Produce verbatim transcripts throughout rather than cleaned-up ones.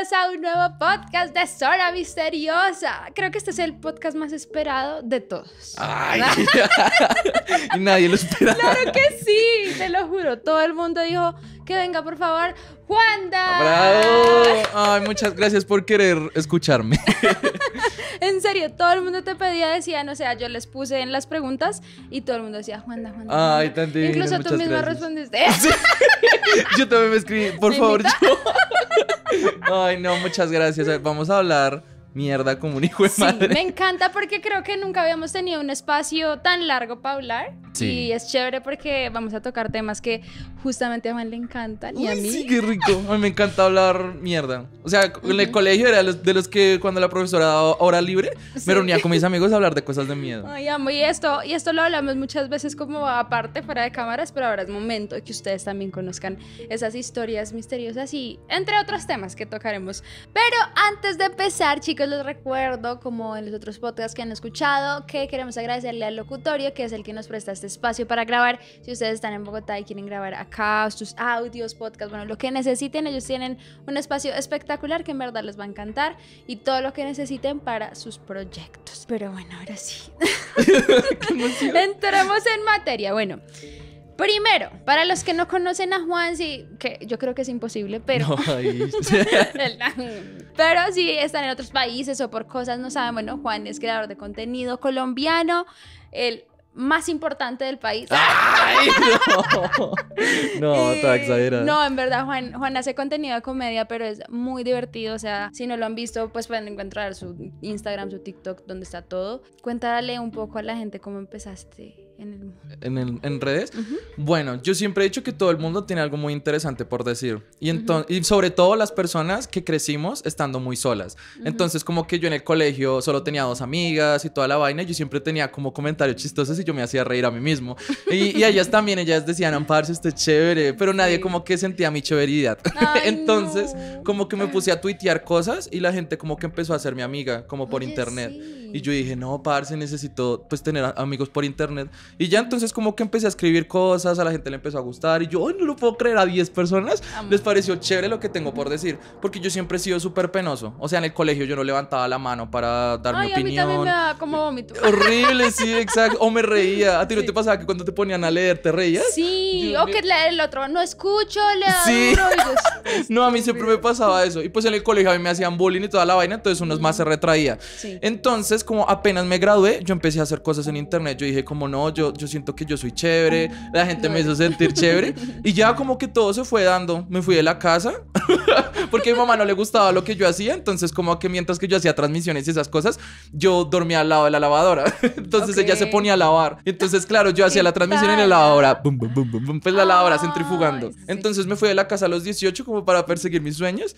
A un nuevo podcast de Sora Misteriosa. Creo que este es el podcast más esperado de todos. Ay, y nadie lo esperaba. Claro que sí, te lo juro. Todo el mundo dijo que venga, por favor, Juanda. ¡Bravo! Ay, muchas gracias por querer escucharme. En serio, todo el mundo te pedía, decían, o sea, yo les puse en las preguntas y todo el mundo decía, Juanda, Juanda. Ay, tan divino, incluso tú misma gracias. Respondiste. Sí. Yo también me escribí, por ¿Me favor, invita? yo... Ay, no, muchas gracias. Vamos a hablar mierda como un hijo de sí, madre. Me encanta porque creo que nunca habíamos tenido un espacio tan largo para hablar. Sí. Y es chévere porque vamos a tocar temas que justamente a Juan le encantan. Uy, y a mí. Sí, qué rico. A mí me encanta hablar mierda. O sea, uh-huh. En el colegio era de los que cuando la profesora daba hora libre, sí. Me reunía con mis amigos a hablar de cosas de miedo. Ay, amo. Y esto, y esto lo hablamos muchas veces como aparte, fuera de cámaras, pero ahora es momento de que ustedes también conozcan esas historias misteriosas y entre otros temas que tocaremos. Pero antes de empezar, chicos, les recuerdo, como en los otros podcasts que han escuchado, que queremos agradecerle al locutorio, que es el que nos presta este espacio para grabar. Si ustedes están en Bogotá y quieren grabar acá sus audios, podcasts, bueno, lo que necesiten, ellos tienen un espacio espectacular que en verdad les va a encantar y todo lo que necesiten para sus proyectos. Pero bueno, ahora sí. Entremos en materia. Bueno, primero, para los que no conocen a Juan, sí, que yo creo que es imposible, pero... No, ahí... pero si están en otros países o por cosas no saben, bueno, Juan es creador de contenido colombiano, el más importante del país. ¡Ay, no! No, está exagerado. No, en verdad, Juan, Juan hace contenido de comedia, pero es muy divertido. O sea, si no lo han visto, pues pueden encontrar su Instagram, su TikTok, donde está todo. Cuéntale un poco a la gente cómo empezaste. En el mundo. ¿En, el, en redes? Uh-huh. Bueno, yo siempre he dicho que todo el mundo tiene algo muy interesante por decir. Y, uh-huh. y sobre todo las personas que crecimos estando muy solas. Uh-huh. Entonces, como que yo en el colegio solo tenía dos amigas y toda la vaina. Y yo siempre tenía como comentarios chistosos y yo me hacía reír a mí mismo. Y, y ellas también, ellas decían, amparse, usted es chévere. Pero nadie sí. como que sentía mi chéveridad. Ay, entonces, no. como que me puse a tuitear cosas y la gente como que empezó a ser mi amiga, como por Oye, internet. Sí. Y yo dije, no, parce, necesito pues tener amigos por internet. Y ya entonces como que empecé a escribir cosas, a la gente le empezó a gustar. Y yo, ay, no lo puedo creer, a diez personas les pareció chévere lo que tengo por decir. Porque yo siempre he sido súper penoso. O sea, en el colegio yo no levantaba la mano para dar ay, mi opinión. Ay, a mí también me da como vómito. Horrible, sí, exacto. O me reía. ¿A ti sí. no te pasaba que cuando te ponían a leer te reías? Sí, yo, o me... que el otro, no escucho, le da sí. No, a mí siempre me pasaba eso. Y pues en el colegio a mí me hacían bullying y toda la vaina. Entonces unos más se retraía. Sí. Entonces como apenas me gradué, yo empecé a hacer cosas en internet. Yo dije como no, Yo, yo siento que yo soy chévere, la gente me hizo sentir chévere y ya como que todo se fue dando, me fui de la casa porque a mi mamá no le gustaba lo que yo hacía, entonces como que mientras que yo hacía transmisiones y esas cosas, yo dormía al lado de la lavadora, entonces okay. ella se ponía a lavar, entonces claro, yo hacía la transmisión en la lavadora, bum, bum, bum, bum, pues la lavadora oh, centrifugando, sí. entonces me fui de la casa a los dieciocho como para perseguir mis sueños.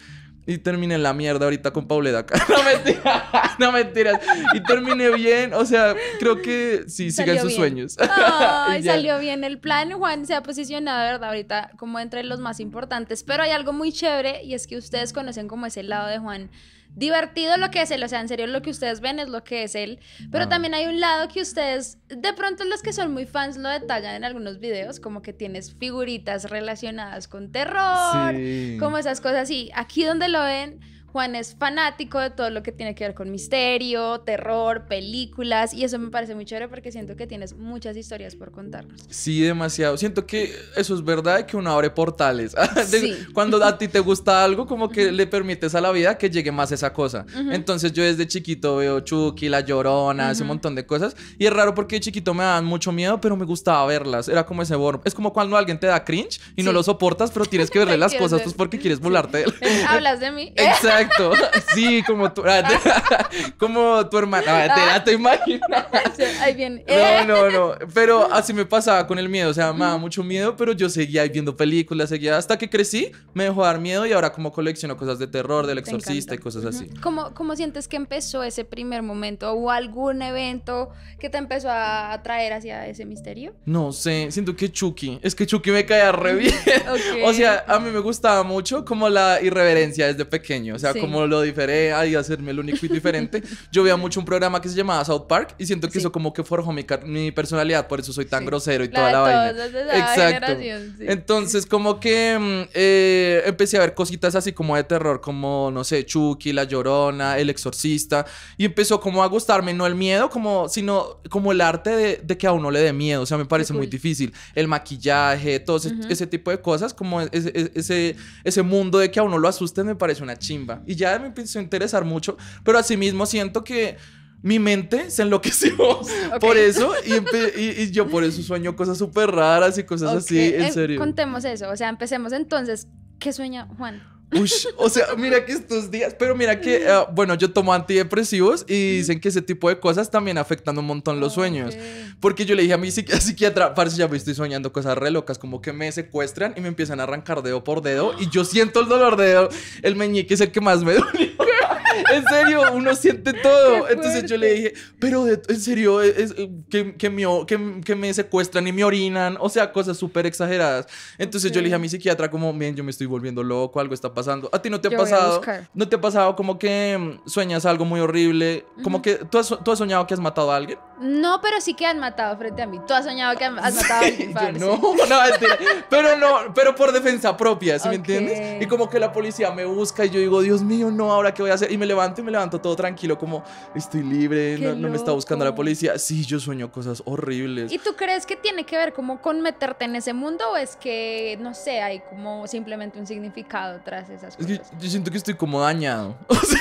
Y terminé en la mierda ahorita con Paulettee. No mentiras, no mentiras. Y terminé bien, o sea, creo que sí, salió sigan sus bien. Sueños. Ay, salió bien el plan. Juan se ha posicionado, de verdad, ahorita como entre los más importantes. Pero hay algo muy chévere y es que ustedes conocen como ese lado de Juan. Divertido lo que es él, o sea, en serio lo que ustedes ven es lo que es él, pero ah. también hay un lado que ustedes, de pronto los que son muy fans lo detallan en algunos videos, como que tienes figuritas relacionadas con terror, sí. como esas cosas, y aquí donde lo ven, Juan es fanático de todo lo que tiene que ver con misterio, terror, películas, y eso me parece muy chévere porque siento que tienes muchas historias por contarnos. Sí, demasiado. Siento que eso es verdad, que uno abre portales. Sí. Cuando a ti te gusta algo, como que uh-huh. le permites a la vida que llegue más esa cosa. Uh-huh. Entonces yo desde chiquito veo Chucky, La Llorona, uh-huh. ese montón de cosas, y es raro porque de chiquito me daban mucho miedo, pero me gustaba verlas. Era como ese borbo. Es como cuando alguien te da cringe y sí. no lo soportas, pero tienes que verle las cosas pues porque quieres burlarte. Sí. Hablas de mí. Exacto. Exacto. Sí, como tu, como tu hermana. Ah, te la te imaginas. Ahí viene. No, no, no. Pero así me pasaba con el miedo. O sea, me daba mucho miedo, pero yo seguía viendo películas, seguía hasta que crecí, me dejó dar miedo y ahora como colecciono cosas de terror, del exorcista y cosas así. ¿Cómo, ¿Cómo sientes que empezó ese primer momento? ¿O algún evento que te empezó a atraer hacia ese misterio? No sé, siento que Chucky. Es que Chucky me caía re bien. Okay. O sea, a mí me gustaba mucho como la irreverencia desde pequeño. O sea, sí. como lo difería y hacerme el único y diferente. Yo veía mucho un programa que se llamaba South Park y siento que sí. eso como que forjó mi, mi personalidad. Por eso soy tan sí. grosero y la toda la vaina. Exacto. Sí. Entonces como que eh, empecé a ver cositas así como de terror, como no sé, Chucky, La Llorona, El Exorcista. Y empezó como a gustarme, no el miedo, como, sino como el arte de, de que a uno le dé miedo. O sea, me parece muy, muy cool. difícil. El maquillaje, todo ese, uh-huh. ese tipo de cosas, como ese, ese, ese mundo de que a uno lo asusten me parece una chimba. Y ya me empezó a interesar mucho, pero asimismo siento que mi mente se enloqueció okay. por eso y, y, y yo por eso sueño cosas súper raras y cosas okay. así, en eh, serio. Contemos eso, o sea, empecemos entonces. ¿Qué sueña Juan? Uy, o sea, mira que estos días, pero mira que, uh, bueno, yo tomo antidepresivos y dicen que ese tipo de cosas también afectan un montón los sueños. Okay. Porque yo le dije a mi psiqui psiquiatra, parce, ya me estoy soñando cosas re locas, como que me secuestran y me empiezan a arrancar dedo por dedo y yo siento el dolor de dedo, el meñique es el que más me dolió. En serio, uno siente todo. Entonces yo le dije, pero de, en serio, es, es, que, que, me, que, que me secuestran y me orinan. O sea, cosas súper exageradas. Entonces okay. yo le dije a mi psiquiatra como, bien, yo me estoy volviendo loco, algo está pasando. ¿A ti no te ha yo pasado? ¿No te ha pasado como que sueñas algo muy horrible? Como uh-huh. que, ¿tú has, ¿tú has soñado que has matado a alguien? No, pero sí que han matado frente a mí. ¿Tú has soñado que han, has sí, matado a alguien? Yo no, no, mentira. Pero no, pero por defensa propia, ¿sí okay. me entiendes? Y como que la policía me busca y yo digo, Dios mío, no, ¿ahora qué voy a hacer? Y me levanto y me levanto todo tranquilo, como estoy libre, no, no me está buscando la policía. Sí, yo sueño cosas horribles. ¿Y tú crees que tiene que ver como con meterte en ese mundo o es que, no sé, hay como simplemente un significado tras esas cosas? Es que yo siento que estoy como dañado. O sea,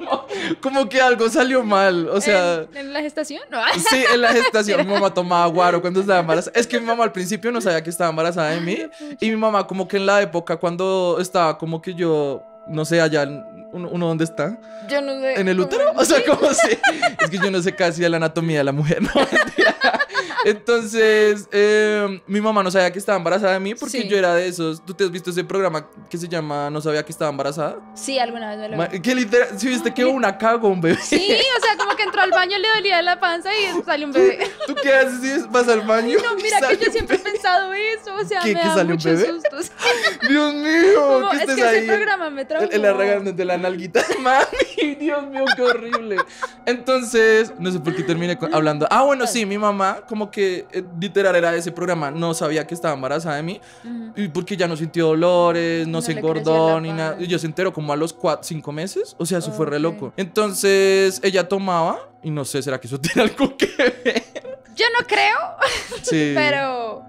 como, como que algo salió mal. O sea. ¿En, en la gestación? No. Sí, en la gestación. Mi mamá tomaba guaro cuando estaba embarazada. Es que mi mamá al principio no sabía que estaba embarazada de mí. Y mi mamá, como que en la época cuando estaba, como que yo, no sé, allá. ¿Uno dónde está? Yo no sé. ¿En el útero? O sea, ¿cómo se...? Es que yo no sé casi de la anatomía de la mujer, no, mentira. Entonces, eh, mi mamá no sabía que estaba embarazada de mí porque sí. yo era de esos. ¿Tú te has visto ese programa que se llama No sabía que estaba embarazada? Sí, alguna vez me lo vi. ¿Qué literal? ¿Sí viste que hubo una cago un bebé? Sí, o sea, como que entró al baño, le dolía la panza y salió un bebé. ¿Tú qué haces si vas al baño? Ay, no, mira que yo siempre he pensado eso, o sea, ¿Qué, me que da sale muchos un bebé? Sustos. Dios mío, como, ¿qué es que ahí? Ese programa me traumó. El, el arreglando de la nalguita de mami, Dios mío, qué horrible. Entonces, no sé por qué terminé hablando. Ah, bueno, sí, mi mamá como que eh, literal era de ese programa, no sabía que estaba embarazada de mí uh-huh. y porque ya no sintió dolores, no, no se engordó ni nada. Y yo se enteró como a los cuatro, cinco meses, o sea, eso okay. fue re loco. Entonces, ella tomaba y no sé, ¿será que eso tiene algo que ver? Yo no creo, sí. pero...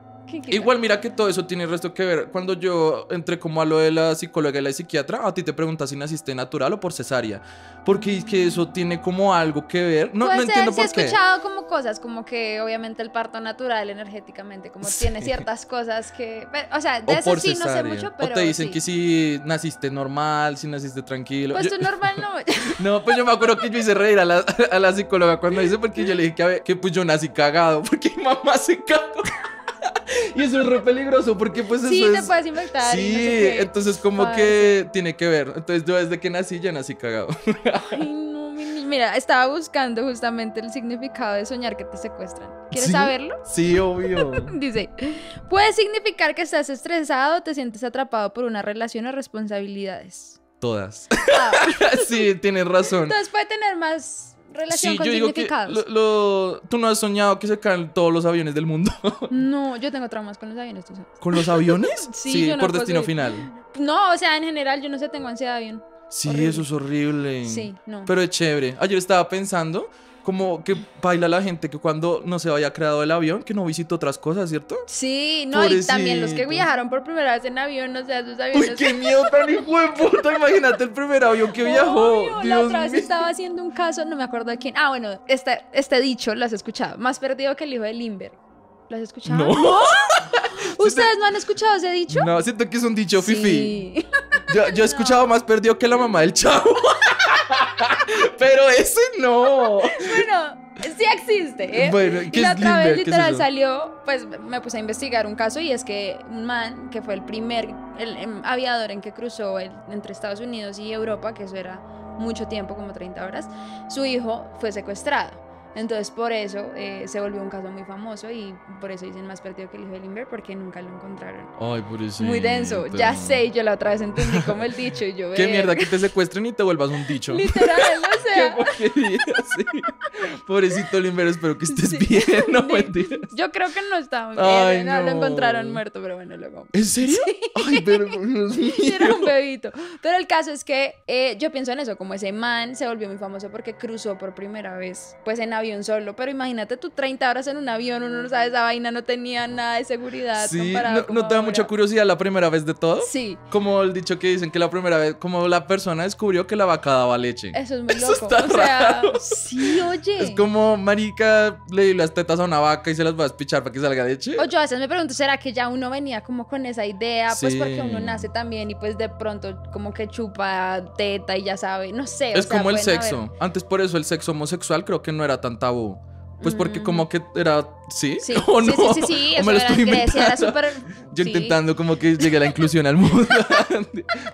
Igual mira que todo eso tiene resto que ver. Cuando yo entré como a lo de la psicóloga y la psiquiatra, a ti te preguntas si naciste natural o por cesárea, porque es que eso tiene como algo que ver. No, pues no entiendo por qué. Pues he escuchado como cosas, como que obviamente el parto natural energéticamente como sí. tiene ciertas cosas que, pero, o sea, de o eso sí cesárea. No sé mucho, pero o te dicen sí. que si naciste normal, si naciste tranquilo. Pues yo... tú normal no. No, pues yo me acuerdo que yo hice reír a la, a la psicóloga cuando hice, porque yo le dije que, a ver, que pues yo nací cagado, porque mi mamá se cagó. Y eso es re peligroso porque pues sí, eso es... Sí, te puedes infectar. Sí, no sé, entonces como Ay, que sí. tiene que ver. Entonces yo desde que nací ya nací cagado. Ay, no, mi, mi, mira, estaba buscando justamente el significado de soñar que te secuestran. ¿Quieres ¿Sí? saberlo? Sí, obvio. Dice, puede significar que estás estresado o te sientes atrapado por una relación o responsabilidades. Todas. Ah. Sí, tienes razón. Entonces puede tener más... relación sí, con yo significados. Digo que lo, lo, ¿tú no has soñado que se caen todos los aviones del mundo? No, yo tengo traumas con los aviones. ¿Tú sabes? ¿Con los aviones? Sí, sí yo por no destino final. No, o sea, en general yo no sé, tengo ansiedad de avión. Sí, horrible. Eso es horrible. Sí, no. Pero es chévere. Ayer estaba pensando como que baila la gente que cuando no se haya creado el avión, que no visita otras cosas, ¿cierto? Sí, no, pobrecito. Y también los que viajaron por primera vez en avión, o sea, sus aviones... ¡Uy, qué miedo tan hijo de puta! Imagínate el primer avión que viajó. Obvio, Dios la otra vez mío. Estaba haciendo un caso, no me acuerdo de quién. Ah, bueno, este, este dicho, lo has escuchado, más perdido que el hijo de Lindbergh. ¿Las escuchaban? No. ¿No? ¿Ustedes no han escuchado ese dicho? No, siento que es un dicho sí. fifi. Yo, yo he escuchado no. más perdido que la mamá del chavo. Pero ese no. Bueno, sí existe, ¿eh? Bueno, y la otra vez literal es salió, pues me puse a investigar un caso y es que un man que fue el primer el, el aviador en que cruzó el, entre Estados Unidos y Europa, que eso era mucho tiempo, como treinta horas, su hijo fue secuestrado. Entonces por eso eh, se volvió un caso muy famoso y por eso dicen más perdido que el hijo de Lindbergh, porque nunca lo encontraron. Ay, por eso. Muy denso, ya sé, yo la otra vez entendí como el dicho y yo... Qué ver... mierda, que te secuestren y te vuelvas un dicho. Literal, o sea... Qué porquería, sí. Pobrecito Lindbergh, espero que estés sí. bien, no mentiras. Yo creo que no está bien, Ay, no, no. lo encontraron muerto, pero bueno, luego... ¿En serio? Sí. Ay, pero... Era un bebito. Pero el caso es que eh, yo pienso en eso, como ese man se volvió muy famoso porque cruzó por primera vez, pues en avión solo, pero imagínate tú treinta horas en un avión, uno no sabe, esa vaina no tenía nada de seguridad. Sí, no, ¿no te da mucha curiosidad la primera vez de todo? Sí. Como el dicho que dicen que la primera vez, como la persona descubrió que la vaca daba leche. Eso es muy loco. Eso está o raro. Sea, sí, oye. Es como, marica, le di las tetas a una vaca y se las vas a pichar para que salga leche. O yo a veces me pregunto, ¿será que ya uno venía como con esa idea? Pues sí. Porque uno nace también y pues de pronto como que chupa teta y ya sabe, no sé. Es o sea, como el sexo. Haber... Antes por eso el sexo homosexual creo que no era tan tabú. Pues porque mm. como que era... ¿Sí? Sí, ¿o no? sí, sí, sí, sí. ¿O me lo estoy inventando? Era super... Yo sí. intentando como que llegue a la inclusión al mundo.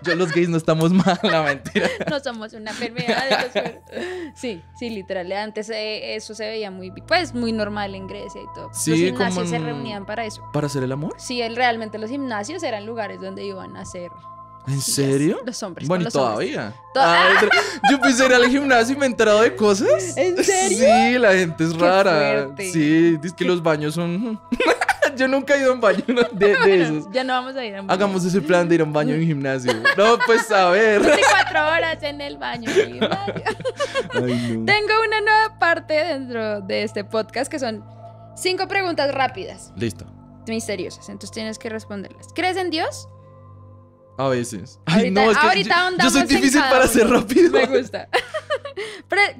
Yo los gays no estamos mal, la mentira. No somos una enfermedad. De los... Sí, sí, literal. Antes eh, eso se veía muy... Pues muy normal en Grecia y todo. Sí, los gimnasios como en... se reunían para eso. ¿Para hacer el amor? Sí, el, realmente los gimnasios eran lugares donde iban a hacer... ¿En serio? Yes, los hombres. Bueno, los todavía. Hombres. ¿Tod ah, yo pensé ir al gimnasio y me he enterado de cosas. ¿En serio? Sí, la gente es Qué rara. Fuerte. Sí, dice que los baños son... Yo nunca he ido a un baño de, de bueno, esos. Ya no vamos a ir a un baño. Hagamos ese plan de ir a un baño en gimnasio. No, pues a ver. veinticuatro horas en el baño. En el gimnasio. Ay, no. Tengo una nueva parte dentro de este podcast que son cinco preguntas rápidas. Listo. Misteriosas, entonces tienes que responderlas. ¿Crees en Dios? A veces. Ay, ahorita, no, es que ahorita yo, yo soy difícil para ser rápido. Me gusta.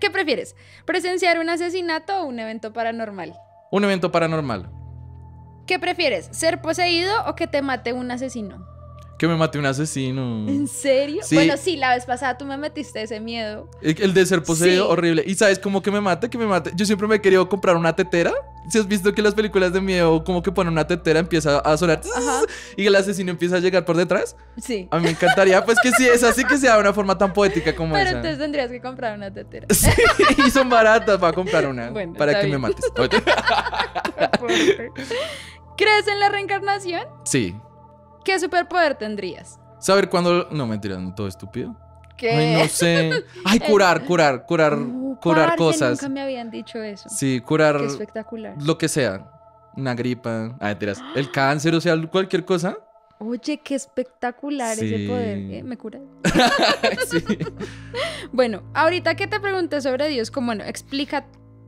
¿Qué prefieres? ¿Presenciar un asesinato o un evento paranormal? Un evento paranormal. ¿Qué prefieres? ¿Ser poseído o que te mate un asesino? Que me mate un asesino. ¿En serio? Sí. Bueno, sí, la vez pasada tú me metiste ese miedo. El de ser poseído, sí. horrible. ¿Y sabes cómo que me mate? Que me mate. Yo siempre me he querido comprar una tetera. Si has visto que las películas de miedo como que ponen una tetera, empieza a sonar Ajá. y el asesino empieza a llegar por detrás. Sí. A mí me encantaría, pues que sí, es así que sea de una forma tan poética como Pero esa. Pero entonces tendrías que comprar una tetera. Sí, y son baratas, va a comprar una bueno, para que bien. me mates. ¿Crees en la reencarnación? Sí. ¿Qué superpoder tendrías? Saber cuándo... No, mentira, no, todo estúpido. ¿Qué? Ay, no sé. Ay, curar, curar, curar, uh, curar parce, cosas. Nunca me habían dicho eso. Sí, curar... Qué espectacular. Lo que sea. Una gripa. Ay, tiras. El cáncer, o sea, cualquier cosa. Oye, qué espectacular sí. ese poder. ¿Eh? ¿Me curas? sí. Bueno, ahorita que te pregunté sobre Dios, como, bueno, explica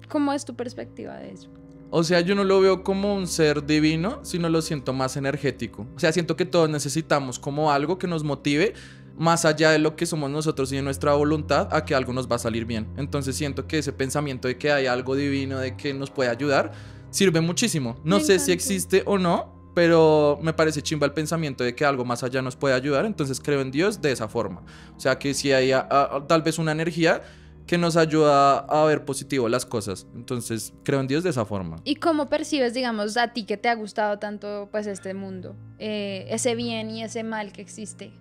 cómo es tu perspectiva de eso. O sea, yo no lo veo como un ser divino, sino lo siento más energético. O sea, siento que todos necesitamos como algo que nos motive, más allá de lo que somos nosotros y de nuestra voluntad, a que algo nos va a salir bien. Entonces siento que ese pensamiento de que hay algo divino, de que nos puede ayudar, sirve muchísimo. No sé si existe o no, pero me parece chimba el pensamiento de que algo más allá nos puede ayudar. Entonces creo en Dios de esa forma. O sea, que si hay a, a, tal vez una energía... que nos ayuda a ver positivo las cosas. Entonces, creo en Dios de esa forma. ¿Y cómo percibes, digamos, a ti que te ha gustado tanto pues este mundo? Eh, ese bien y ese mal que existe.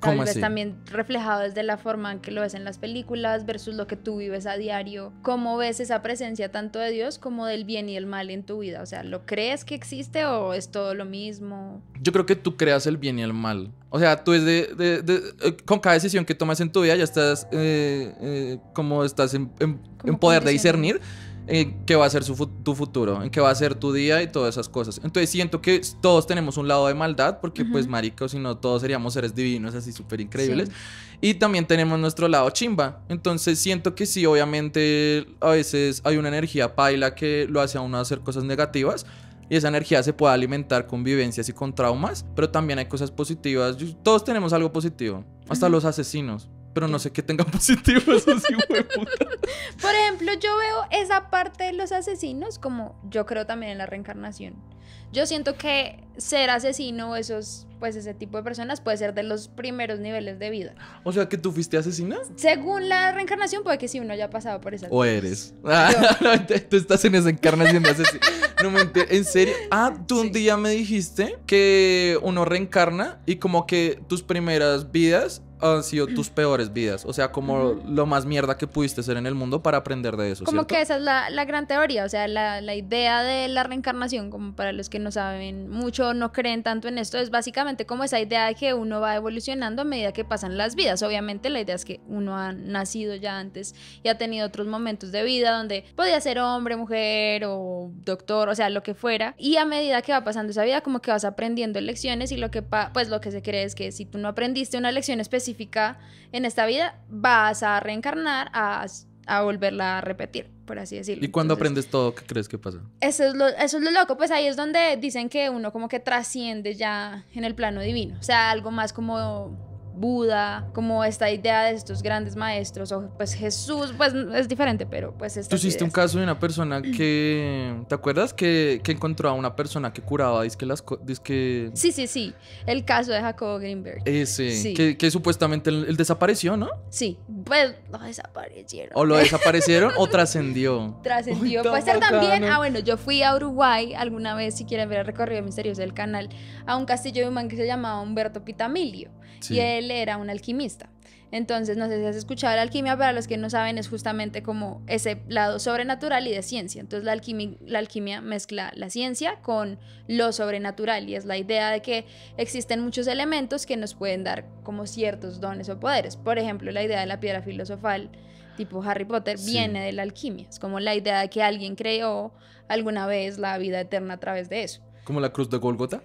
Tal vez así? También reflejado desde la forma en que lo ves en las películas versus lo que tú vives a diario. ¿Cómo ves esa presencia tanto de Dios como del bien y el mal en tu vida? O sea, ¿lo crees que existe o es todo lo mismo? Yo creo que tú creas el bien y el mal. O sea, tú es de, de, de... Con cada decisión que tomas en tu vida ya estás... Eh, eh, como estás en, en, en poder de discernir eh, qué va a ser su, tu futuro, en qué va a ser tu día y todas esas cosas. Entonces siento que todos tenemos un lado de maldad porque uh-huh. pues marico, si no todos seríamos seres divinos así súper increíbles. Sí. Y también tenemos nuestro lado chimba. Entonces siento que sí, obviamente a veces hay una energía paila que lo hace a uno hacer cosas negativas. Y esa energía se puede alimentar con vivencias y con traumas, pero también hay cosas positivas. Todos tenemos algo positivo, hasta los asesinos. Pero no sé qué tengan positivo esos hijos de puta. Por ejemplo, yo veo esa parte de los asesinos como yo creo también en la reencarnación. Yo siento que ser asesino, esos, pues ese tipo de personas puede ser de los primeros niveles de vida. O sea, ¿que tú fuiste asesina? Según la reencarnación, puede que sí, uno haya pasado por esa. O eres. Ah, no, tú estás en esa encarnación de asesino. No me entiendo. ¿En serio? Ah, tú sí. Un día me dijiste que uno reencarna y como que tus primeras vidas han sido tus peores vidas. O sea, como uh-huh. lo más mierda que pudiste ser en el mundo para aprender de eso. Como ¿cierto? Que esa es la, la gran teoría. O sea, la, la idea de la reencarnación, como para los que no saben mucho, no creen tanto en esto, es básicamente como esa idea de que uno va evolucionando a medida que pasan las vidas. Obviamente la idea es que uno ha nacido ya antes y ha tenido otros momentos de vida donde podía ser hombre, mujer o doctor, o sea, lo que fuera. Y a medida que va pasando esa vida, como que vas aprendiendo lecciones. Y lo que pa pues lo que se cree es que si tú no aprendiste una lección específica en esta vida, vas a reencarnar, a, a volverla a repetir, por así decirlo. ¿Y cuando Entonces, aprendes todo, qué crees que pasa? Eso es, lo, eso es lo loco, pues ahí es donde dicen que uno como que trasciende ya en el plano divino, o sea, algo más como Buda, como esta idea de estos grandes maestros, o pues Jesús, pues es diferente, pero pues tú hiciste un caso de una persona que, ¿te acuerdas? Que, que encontró a una persona que curaba, dice que las dice que... Sí, sí, sí, el caso de Jacobo Greenberg. Ese, sí. que, que supuestamente él, él desapareció, ¿no? Sí, pues lo desaparecieron. O lo desaparecieron o trascendió. Trascendió, puede ser también, ah bueno, yo fui a Uruguay alguna vez, si quieren ver el recorrido misterioso del canal, a un castillo de un man que se llamaba Humberto Pitamilio, sí. Y él era un alquimista. Entonces, no sé si has escuchado la alquimia, para los que no saben, es justamente como ese lado sobrenatural y de ciencia. Entonces la alquimia, la alquimia mezcla la ciencia con lo sobrenatural, y es la idea de que existen muchos elementos que nos pueden dar como ciertos dones o poderes. Por ejemplo, la idea de la piedra filosofal tipo Harry Potter sí. viene de la alquimia. Es como la idea de que alguien creó alguna vez la vida eterna a través de eso. ¿Como la cruz de Gólgota?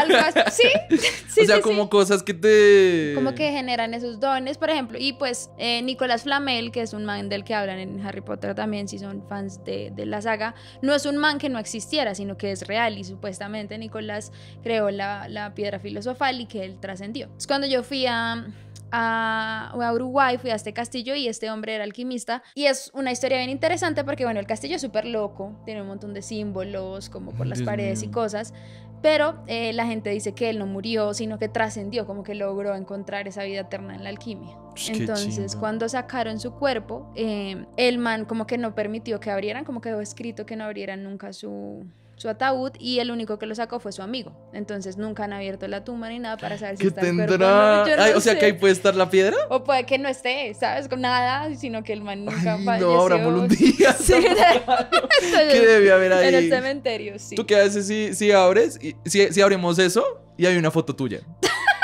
Algo así, sí, sí. O sea, sí, como sí. cosas que te... Como que generan esos dones, por ejemplo. Y pues eh, Nicolás Flamel, que es un man del que hablan en Harry Potter también, si son fans de, de la saga, no es un man que no existiera, sino que es real. Y supuestamente Nicolás creó la, la piedra filosofal y que él trascendió. Es cuando yo fui a... A, a Uruguay, fui a este castillo y este hombre era alquimista, y es una historia bien interesante porque bueno, el castillo es súper loco, tiene un montón de símbolos como por las Dios paredes mío. Y cosas, pero eh, la gente dice que él no murió, sino que trascendió, como que logró encontrar esa vida eterna en la alquimia. Qué Entonces chido. Cuando sacaron su cuerpo, eh, el man como que no permitió que abrieran, como que dejó escrito que no abrieran nunca su... su ataúd, y el único que lo sacó fue su amigo. Entonces nunca han abierto la tumba ni nada para saber si está el cuerpo. No, no Ay, o sea, sé. Que ahí puede estar la piedra. O puede que no esté, ¿sabes? Con nada, sino que el man nunca Ay, falleció. No, abramoslo un día. Sí, ¿qué debe haber ahí? En el cementerio, sí. Tú qué haces si, si abres, y, si, si abrimos eso y hay una foto tuya.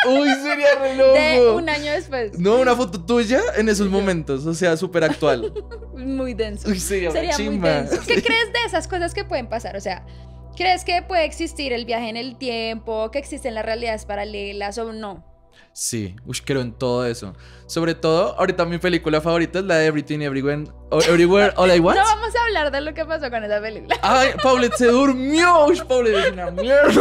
Uy, sería re loco. De un año después. No, una foto tuya en esos momentos, o sea, súper actual. Muy denso. Uy, sería sería muy denso. ¿Qué sí. crees de esas cosas que pueden pasar? O sea, ¿crees que puede existir el viaje en el tiempo, que existen las realidades paralelas o no? Sí, uy, creo en todo eso. Sobre todo, ahorita mi película favorita es la de Everything Everywhere, Everywhere All at Once. No vamos a hablar de lo que pasó con esa película. Ay, Paulette se durmió. Uy, Paulette es una mierda.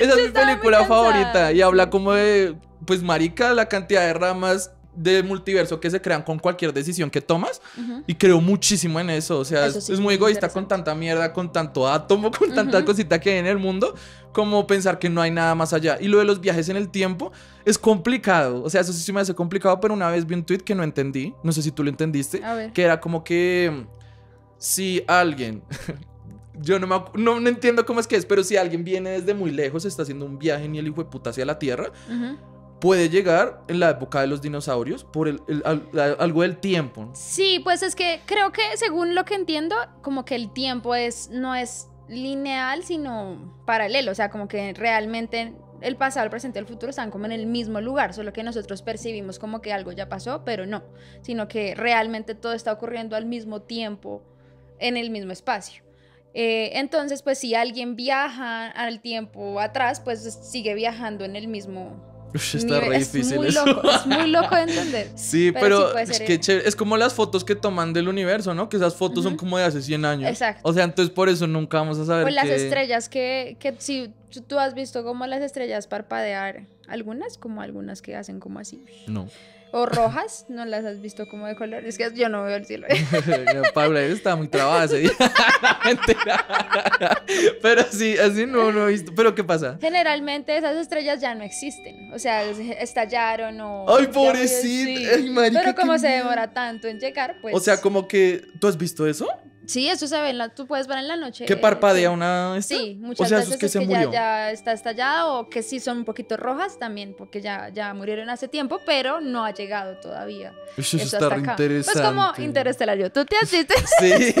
Esa es mi película favorita. Y habla como de, pues marica, la cantidad de ramas de multiverso que se crean con cualquier decisión que tomas. Uh-huh. Y creo muchísimo en eso. O sea, eso sí es muy egoísta con tanta mierda, con tanto átomo, con uh-huh. tanta cosita que hay en el mundo, como pensar que no hay nada más allá. Y lo de los viajes en el tiempo es complicado. O sea, eso sí, sí me hace complicado. Pero una vez vi un tweet que no entendí, no sé si tú lo entendiste, que era como que si alguien... Yo no, me, no, no entiendo cómo es que es, pero si alguien viene desde muy lejos, está haciendo un viaje ni el hijo de puta hacia la Tierra, uh-huh. puede llegar en la época de los dinosaurios por el, el, el, el, algo del tiempo. Sí, pues es que creo que según lo que entiendo, como que el tiempo es, no es lineal, sino paralelo. O sea, como que realmente el pasado, el presente y el futuro están como en el mismo lugar, solo que nosotros percibimos como que algo ya pasó, pero no, sino que realmente todo está ocurriendo al mismo tiempo, en el mismo espacio. Eh, entonces, pues si alguien viaja al tiempo atrás, pues sigue viajando en el mismo... Uf, está re difícil muy eso. Loco, es muy loco de entender. Sí, pero, pero sí es, que chévere. Es como las fotos que toman del universo, ¿no? Que esas fotos uh-huh. son como de hace cien años. Exacto. O sea, entonces por eso nunca vamos a saber. Pues que... las estrellas que, que si ¿Tú has visto como las estrellas parpadear? Algunas, como algunas que hacen como así. No. O rojas, ¿no las has visto como de color? Es que yo no veo el cielo. Pablo estaba muy trabada ese día. Pero sí, así no, no he visto. ¿Pero qué pasa? Generalmente esas estrellas ya no existen. O sea, estallaron o... ¡Ay, pobrecito! Sí. Pero como se demora tanto en llegar, pues... O sea, como que... ¿Tú has visto eso? Sí, eso se ve, en la, tú puedes ver en la noche. ¿Que parpadea sí. una esta? Sí, muchas o sea, veces es que, es que se ya, murió. Ya está estallada o que sí son un poquito rojas también, porque ya, ya murieron hace tiempo, pero no ha llegado todavía. Eso, eso está interesante. Pues como Interestelar, yo, ¿tú te asiste? Sí.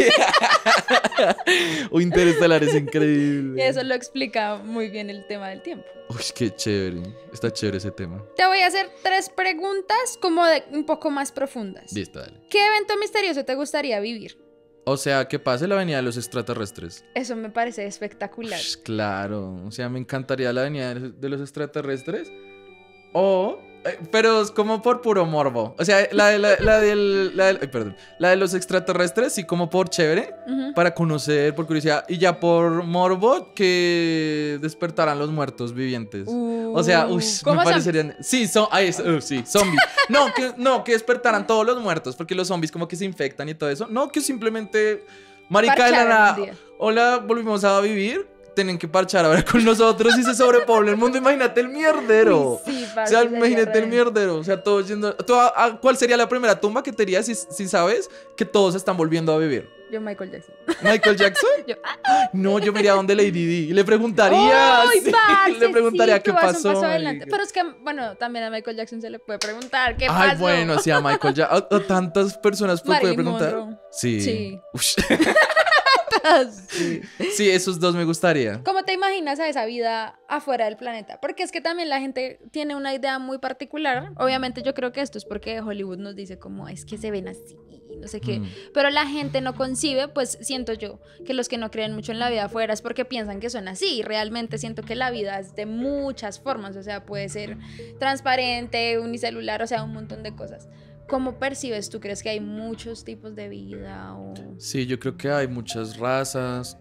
O Interestelar es increíble. Eso lo explica muy bien el tema del tiempo. Uy, qué chévere, está chévere ese tema. Te voy a hacer tres preguntas como de un poco más profundas. Listo, dale. ¿Qué evento misterioso te gustaría vivir? O sea, que pase la venida de los extraterrestres. Eso me parece espectacular. Ush, claro, o sea, me encantaría la venida de los extraterrestres. O, eh, pero es como por puro morbo. O sea, la de, la, la del, la del, ay, perdón, la de los extraterrestres, sí, como por chévere, uh-huh. para conocer, por curiosidad. Y ya por morbo, que despertarán los muertos vivientes. Uh, o sea, uy, me parecerían... Sí, son, ahí es, uh, sí, zombies. No, que, no, que despertaran todos los muertos, porque los zombies como que se infectan y todo eso. No, que simplemente... Marica de la nada. Hola, volvimos a vivir. Tienen que parchar ahora con nosotros y se sobrepobla el mundo. Imagínate el mierdero. Sí, parce, o sea, imagínate el mierdero. O sea, todos yendo... ¿Tú a, a, ¿Cuál sería la primera tumba que te harías si, si sabes que todos están volviendo a vivir? Yo, Michael Jackson. ¿Michael Jackson? Yo, ah. No, yo me iría a donde Lady Di y le preguntaría. Oh, sí, parce, le preguntaría sí, qué pasó. Paso adelante. Pero es que, bueno, también a Michael Jackson se le puede preguntar qué pasó. Ay, bueno, sí, a Michael Jackson. O tantas personas le puede preguntar. Monroe. Sí. Sí. Sí. Sí, esos dos me gustaría. ¿Cómo te imaginas a esa vida afuera del planeta? Porque es que también la gente tiene una idea muy particular. Obviamente yo creo que esto es porque Hollywood nos dice como es que se ven así, no sé qué, mm. pero la gente no concibe, pues siento yo, que los que no creen mucho en la vida afuera es porque piensan que son así. Realmente siento que la vida es de muchas formas, o sea, puede ser transparente, unicelular, o sea, un montón de cosas. ¿Cómo percibes? ¿Tú crees que hay muchos tipos de vida? O... Sí, yo creo que hay muchas razas.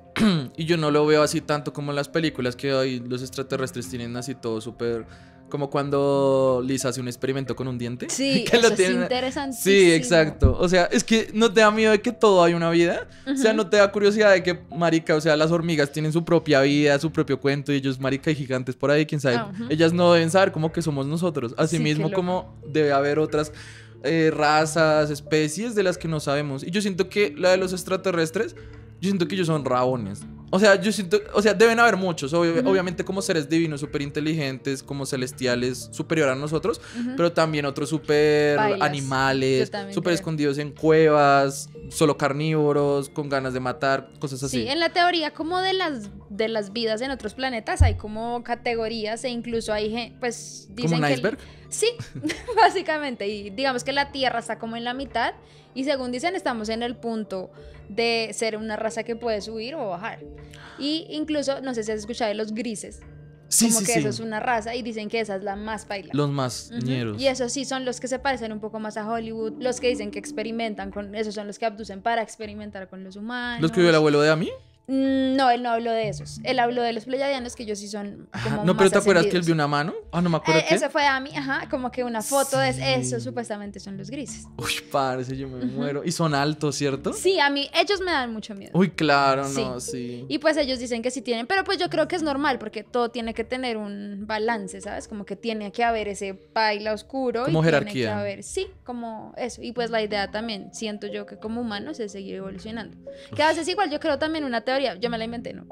Y yo no lo veo así tanto como en las películas, que hay, los extraterrestres tienen así todo súper... Como cuando Lisa hace un experimento con un diente. Sí, que eso lo tienen... es interesantísimo. Sí, exacto. O sea, es que no te da miedo de que todo hay una vida. Uh-huh. O sea, no te da curiosidad de que, marica, o sea, las hormigas tienen su propia vida, su propio cuento. Y ellos, marica, hay gigantes por ahí, quién sabe. Uh-huh. Ellas no deben saber cómo que somos nosotros. Asimismo, sí, como debe haber otras... Eh, razas, especies de las que no sabemos. Y yo siento que la de los extraterrestres, yo siento que ellos son rabones. O sea, yo siento, o sea, deben haber muchos, obvio, uh-huh. obviamente como seres divinos, súper inteligentes, como celestiales, superior a nosotros, uh-huh. pero también otros súper animales, súper escondidos en cuevas, solo carnívoros, con ganas de matar, cosas así. Sí, en la teoría como de las de las vidas en otros planetas hay como categorías e incluso hay, pues, dicen ¿como un iceberg? Que... Sí, básicamente, y digamos que la Tierra está como en la mitad y según dicen estamos en el punto de ser una raza que puede subir o bajar. Y incluso, no sé si has escuchado de los grises. Sí, como sí, que sí. Eso es una raza y dicen que esa es la más paila. Los más uh-huh. ñeros. Y esos sí son los que se parecen un poco más a Hollywood, los que dicen que experimentan con, esos son los que abducen para experimentar con los humanos. ¿Los que vio el abuelo de Ami? No, él no habló de esos. Él habló de los pleyadianos, que ellos sí son como más... No, pero ¿te acuerdas que él vio una mano? Ah, oh, no me acuerdo eh, qué. Eso fue a mí, ajá, como que una foto sí. de eso, supuestamente son los grises. Uy, parce, yo me uh-huh. muero. Y son altos, ¿cierto? Sí, a mí, ellos me dan mucho miedo. Uy, claro, no, sí. sí. Y pues ellos dicen que sí tienen, pero pues yo creo que es normal, porque todo tiene que tener un balance, ¿sabes? Como que tiene que haber ese paila oscuro. Como y jerarquía. Tiene que haber, sí, como eso. Y pues la idea también, siento yo que como humanos es seguir evolucionando. Que a veces igual yo creo también una teoría, yo me la inventé, ¿no?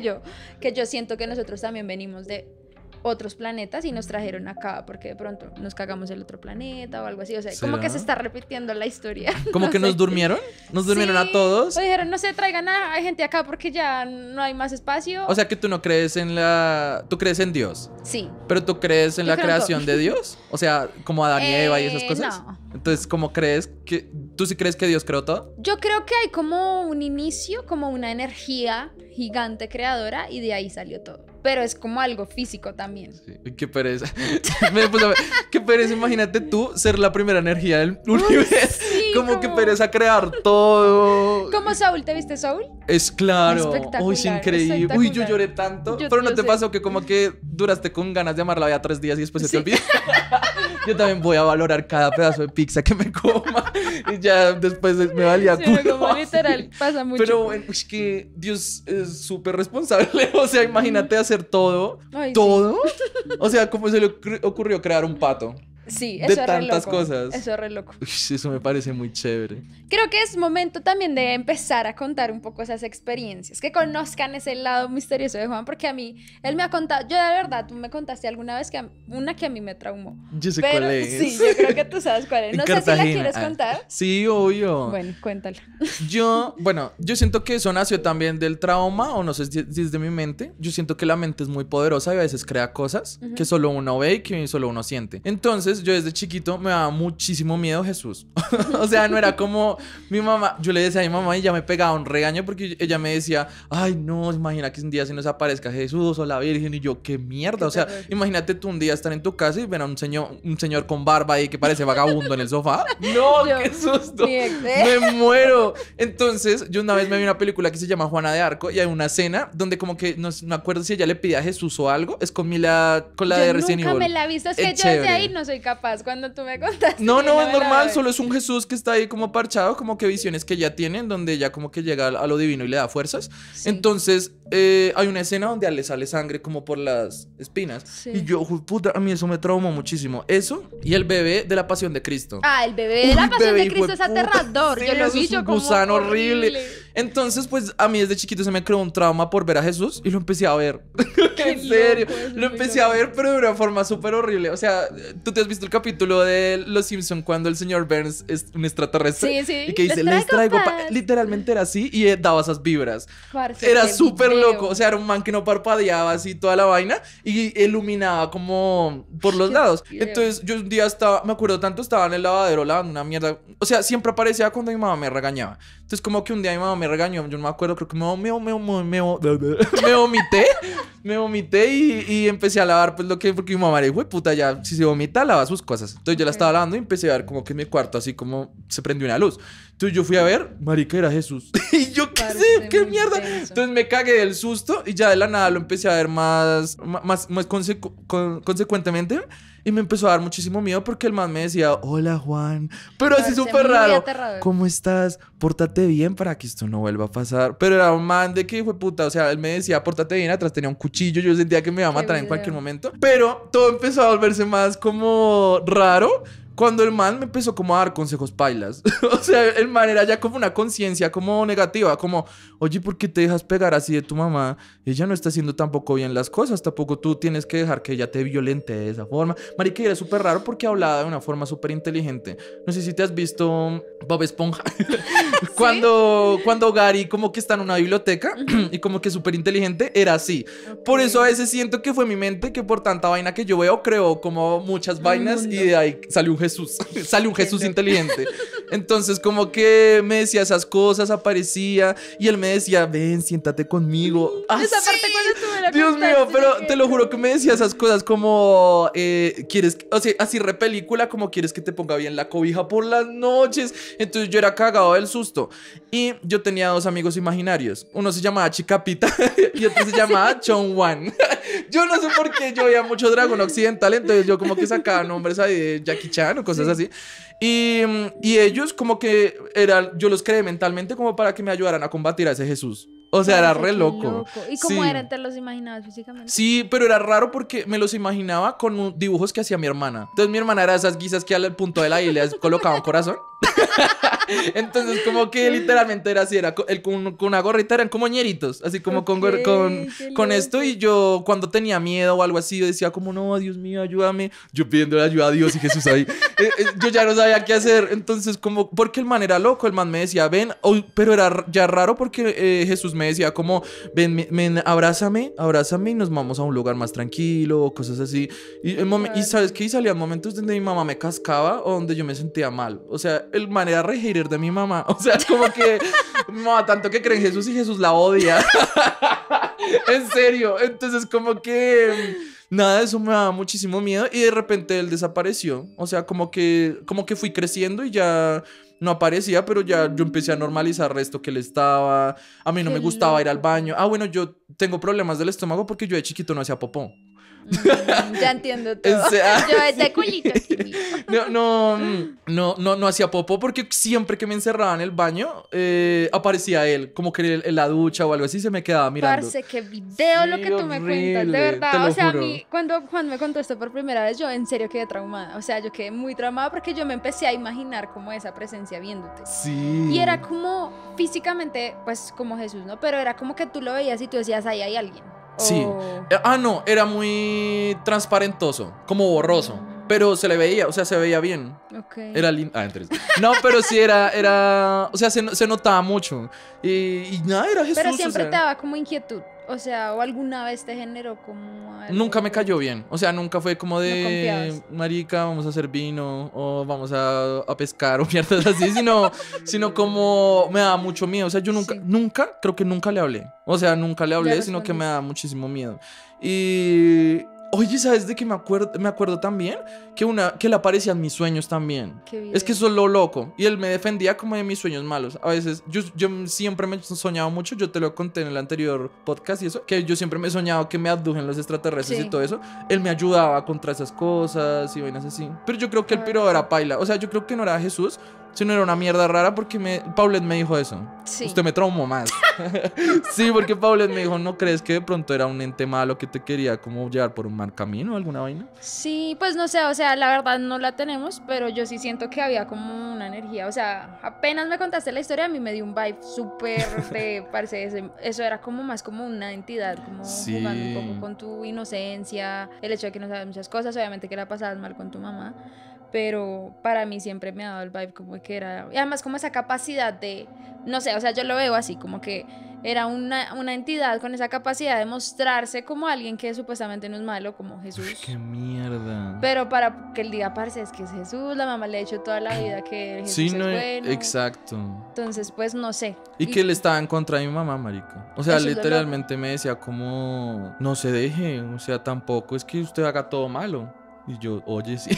yo, que yo siento que nosotros también venimos de otros planetas y nos trajeron acá porque de pronto nos cagamos el otro planeta o algo así, o sea, ¿será? Como que se está repitiendo la historia. ¿Como no que sé. Nos durmieron? ¿Nos durmieron sí, a todos? O dijeron, no sé, traigan a, a gente acá porque ya no hay más espacio. O sea, que tú no crees en la... ¿Tú crees en Dios? Sí. ¿Pero tú crees en yo la creación todo. De Dios? O sea, como Adán y eh, Eva y esas cosas. No. Entonces, ¿cómo crees que... ¿Tú sí crees que Dios creó todo? Yo creo que hay como un inicio, como una energía gigante creadora y de ahí salió todo. Pero es como algo físico también. Sí. Qué pereza. Qué pereza, imagínate tú ser la primera energía del universo. Sí. como, como que pereza crear todo. ¿Cómo Soul? ¿Te viste Soul? Es claro. Uy, es increíble. Uy, yo lloré tanto. Yo, pero no te sé. Pasó que como que duraste con ganas de amar la vida tres días y después se sí. te olvidó. Yo también voy a valorar cada pedazo de pizza que me coma. Y ya después me valía sí, culo. Como literal, pasa mucho. Pero es que Dios es súper responsable. O sea, imagínate hacer todo. Ay, todo. Sí. O sea, ¿cómo se le ocurrió crear un pato? Sí, eso de es tantas re loco. Cosas. Eso es re loco. Uy, eso me parece muy chévere. Creo que es momento también de empezar a contar un poco esas experiencias, que conozcan ese lado misterioso de Juan, porque a mí, él me ha contado, yo de verdad, tú me contaste alguna vez que a, una que a mí me traumó. Yo sé pero, cuál es. Sí, yo creo que tú sabes cuál es. No sé si la quieres contar. Sí, obvio. Bueno, cuéntala. Yo, bueno, yo siento que eso nació también del trauma, o no sé si es de mi mente. Yo siento que la mente es muy poderosa y a veces crea cosas uh-huh. que solo uno ve y que solo uno siente. Entonces, yo desde chiquito me daba muchísimo miedo Jesús. O sea, no era como mi mamá. Yo le decía a mi mamá y ella me pegaba un regaño porque ella me decía, ay no, imagina que un día se nos aparezca Jesús o la Virgen. Y yo, qué mierda, o sea, imagínate tú un día estar en tu casa y ver a un señor, un señor con barba ahí que parece vagabundo en el sofá. No, yo, qué susto, me muero. Entonces, yo una vez me vi una película que se llama Juana de Arco y hay una escena donde como que, no, no acuerdo si ella le pide a Jesús o algo. Es con, mi la, con la yo de Resident Evil. Nunca me la he visto, es que yo desde ahí no soy capaz cuando tú me contaste. No, no, no es normal, solo es un Jesús que está ahí como parchado, como que visiones que ya tienen, donde ya como que llega a lo divino y le da fuerzas. Sí. Entonces, eh, hay una escena donde le sale sangre como por las espinas. Sí. Y yo, puta, a mí eso me traumó muchísimo. Eso y el bebé de la Pasión de Cristo. Ah, el bebé de la Uy, Pasión bebé, de Cristo es aterrador. Sí, yo lo vi, es un yo como gusano horrible. horrible. Entonces, pues a mí desde chiquito se me creó un trauma por ver a Jesús y lo empecé a ver. En serio, loco, lo empecé a ver, pero de una forma súper horrible. O sea, tú te has visto el capítulo de Los Simpson cuando el señor Burns es un extraterrestre. Sí, sí. Y que dice, les traigo, les traigo pan. Literalmente era así y daba esas vibras. Parce, era súper loco. O sea, era un man que no parpadeaba así toda la vaina y iluminaba como por los lados. Entonces, yo un día estaba, me acuerdo tanto, estaba en el lavadero lavando una mierda. O sea, siempre aparecía cuando mi mamá me regañaba. Entonces, como que un día mi mamá me regañó, yo no me acuerdo, creo que me, me, me, me, me, me vomité. Me vomité y, y empecé a lavar, pues lo que, porque mi mamá dijo, puta, ya, si se vomita, lava sus cosas. Entonces okay. yo la estaba lavando y empecé a ver como que en mi cuarto, así como se prendió una luz. Entonces yo fui a ver, marica, era Jesús. Y yo, ¿qué sé? ¿Qué mierda? Intenso. Entonces me cagué del susto y ya de la nada lo empecé a ver más, más, más consecu con, consecuentemente. Y me empezó a dar muchísimo miedo porque el man me decía, hola Juan, pero así súper raro, aterrador. ¿Cómo estás? Pórtate bien para que esto no vuelva a pasar. Pero era un man de que hijo de puta, o sea, él me decía, pórtate bien, atrás tenía un cuchillo, yo sentía que me iba a matar en cualquier momento. Pero todo empezó a volverse más como raro cuando el man me empezó como a dar consejos pailas. O sea, el man era ya como una conciencia como negativa, como, oye, ¿por qué te dejas pegar así de tu mamá? Ella no está haciendo tampoco bien las cosas, tampoco tú tienes que dejar que ella te violente de esa forma. Marica, era súper raro porque hablaba de una forma súper inteligente. No sé si te has visto Bob Esponja. ¿Sí? Cuando, cuando Gary como que está en una biblioteca y como que súper inteligente, era así. Okay. Por eso a veces siento que fue mi mente que por tanta vaina que yo veo creó como muchas vainas y de ahí salió un Jesús. Jesús, sale un Jesús inteligente. Entonces como que me decía esas cosas, aparecía y él me decía, ven, siéntate conmigo. ¿Ah, esa sí? Parte cuando estuve la Dios mío, pero que... te lo juro que me decía esas cosas como eh, quieres, o sea, así re película, como quieres que te ponga bien la cobija por las noches. Entonces yo era cagado del susto y yo tenía dos amigos imaginarios. Uno se llamaba Chicapita y otro se llamaba Chon Wan. Yo no sé por qué yo veía mucho Dragón Occidental, entonces yo como que sacaba nombres ahí de Jackie Chan o cosas sí. así. Y, y ellos como que eran, yo los creé mentalmente como para que me ayudaran a combatir a ese Jesús. O sea, era re loco. loco. ¿Y cómo sí. eran? ¿Te los imaginabas físicamente? Sí, pero era raro porque me los imaginaba con dibujos que hacía mi hermana. Entonces mi hermana era esas guisas que al punto de la I le colocaba un corazón. Entonces como que literalmente era así, era el, con, con una gorrita eran como ñeritos, así como okay, con, con, con esto. Y yo cuando tenía miedo o algo así, yo decía como, no, Dios mío, ayúdame. Yo pidiéndole ayuda a Dios y Jesús ahí. eh, eh, yo ya no sabía qué hacer. Entonces como, porque el man era loco, el man me decía, ven, oh, pero era ya raro porque eh, Jesús me decía como, ven, ven, abrázame, abrázame y nos vamos a un lugar más tranquilo, cosas así. Y, el claro. y sabes que salían momentos donde mi mamá me cascaba o donde yo me sentía mal. O sea, el man era re hater de mi mamá. O sea, como que mi mamá tanto que cree en Jesús y Jesús la odia. En serio. Entonces como que... nada, eso me daba muchísimo miedo y de repente él desapareció. O sea, como que, como que fui creciendo y ya no aparecía, pero ya yo empecé a normalizar el resto que le estaba. A mí no me gustaba ir al baño. Ah, bueno, yo tengo problemas del estómago porque yo de chiquito no hacía popó. Mm, ya entiendo todo. O sea, yo de culito. No, no, no, no, no hacía popó porque siempre que me encerraba en el baño eh, aparecía él, como que en la ducha o algo así, se me quedaba mirando. Parce, qué video sí, lo que tú horrible, me cuentas, de verdad. O sea, juro. A mí, cuando Juan me contó esto por primera vez, yo en serio quedé traumada. O sea, yo quedé muy traumada porque yo me empecé a imaginar como esa presencia viéndote. Sí. Y era como físicamente, pues como Jesús, ¿no? Pero era como que tú lo veías y tú decías, ahí hay alguien. Sí. Oh. Ah, no, era muy transparentoso, como borroso, pero se le veía, o sea, se veía bien. Okay. Era lindo. Ah, entonces. No, pero sí era, era, o sea, se, se notaba mucho. Y, y nada, era Jesús. Pero siempre o sea, te daba como inquietud, o sea, o alguna vez te generó como... Algo. Nunca me cayó bien, o sea, nunca fue como de... No marica, vamos a hacer vino, o vamos a, a pescar, o mierdas así, sino, sino como me daba mucho miedo. O sea, yo nunca, sí. nunca, creo que nunca le hablé. O sea, nunca le hablé, sino que me daba muchísimo miedo. Y... Oye, ¿sabes de qué me acuerdo? Me acuerdo también que, una, que le aparecían mis sueños también. Es que eso es lo loco. Y él me defendía como de mis sueños malos. A veces, yo, yo siempre me soñaba mucho. Yo te lo conté en el anterior podcast y eso. Que yo siempre me he soñado que me abdujen los extraterrestres sí. y todo eso. Él me ayudaba contra esas cosas y vainas así. Pero yo creo que el piro era paila. O sea, yo creo que no era Jesús, sino era una mierda rara porque me, Paulette me dijo eso. Sí. Usted me traumó más. Sí, porque Paulette me dijo, ¿no crees que de pronto era un ente malo que te quería como llevar por un mal camino o alguna vaina? Sí, pues no sé, o sea, la verdad no la tenemos, pero yo sí siento que había como una energía, o sea, apenas me contaste la historia, a mí me dio un vibe súper de, parece, eso era como más como una entidad, como sí. jugando un poco con tu inocencia, el hecho de que no sabes muchas cosas, obviamente que la pasabas mal con tu mamá, pero para mí siempre me ha dado el vibe como que era, y además como esa capacidad de, no sé, o sea, yo lo veo así, como que era una, una entidad con esa capacidad de mostrarse como alguien que supuestamente no es malo, como Jesús. ¡Qué mierda! Pero para que él diga, parce, es que es Jesús, la mamá le ha hecho toda la vida que Jesús sí, es no, bueno. Exacto. Entonces, pues, no sé. Y, y que él estaba en contra de mi mamá, marica. O sea, literalmente me decía como, no se deje, o sea, tampoco es que usted haga todo malo. Y yo, oye, sí.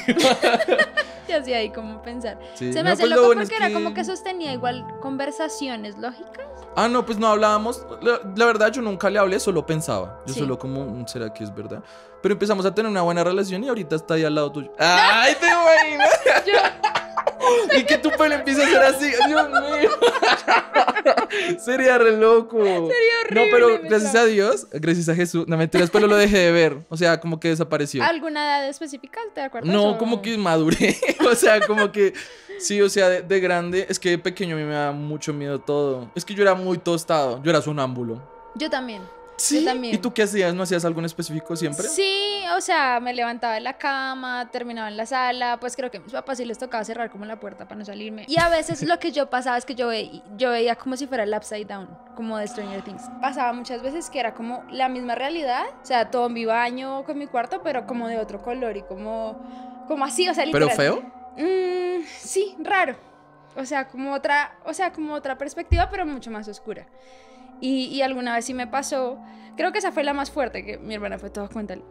Y así ahí como pensar. Sí. Se me no, hace pues loco lo bueno porque es que... era como que sostenía igual conversaciones lógicas. Ah, no, pues no hablábamos. La, la verdad, yo nunca le hablé, solo pensaba. Yo sí. solo como, ¿será que es verdad? Pero empezamos a tener una buena relación y ahorita está ahí al lado tuyo. ¡Ay, te imaginas! Yo... Y que tu pelo empieza a ser así. Dios mío. Sería re loco. Sería horrible. No, pero gracias a Dios, gracias a Jesús. No, mentiras, pero lo dejé de ver. O sea, como que desapareció. ¿Alguna edad específica? ¿Te acuerdas? No, o... como que maduré. O sea, como que... Sí, o sea, de, de grande. Es que de pequeño a mí me da mucho miedo todo. Es que yo era muy tostado. Yo era sonámbulo. Yo también. Sí, ¿y tú qué hacías? ¿No hacías algo en específico siempre? Sí, o sea, me levantaba de la cama, terminaba en la sala, pues creo que a mis papás sí les tocaba cerrar como la puerta para no salirme. Y a veces lo que yo pasaba es que yo veía, yo veía como si fuera el Upside Down, como de Stranger Things. Pasaba muchas veces que era como la misma realidad, o sea, todo en mi baño, con mi cuarto, pero como de otro color y como, como así, o sea, literal. ¿Pero feo? Mm, sí, raro. O sea, como otra, o sea, como otra perspectiva, pero mucho más oscura. Y, y alguna vez sí me pasó, creo que esa fue la más fuerte, que mi hermana fue todo, cuéntale.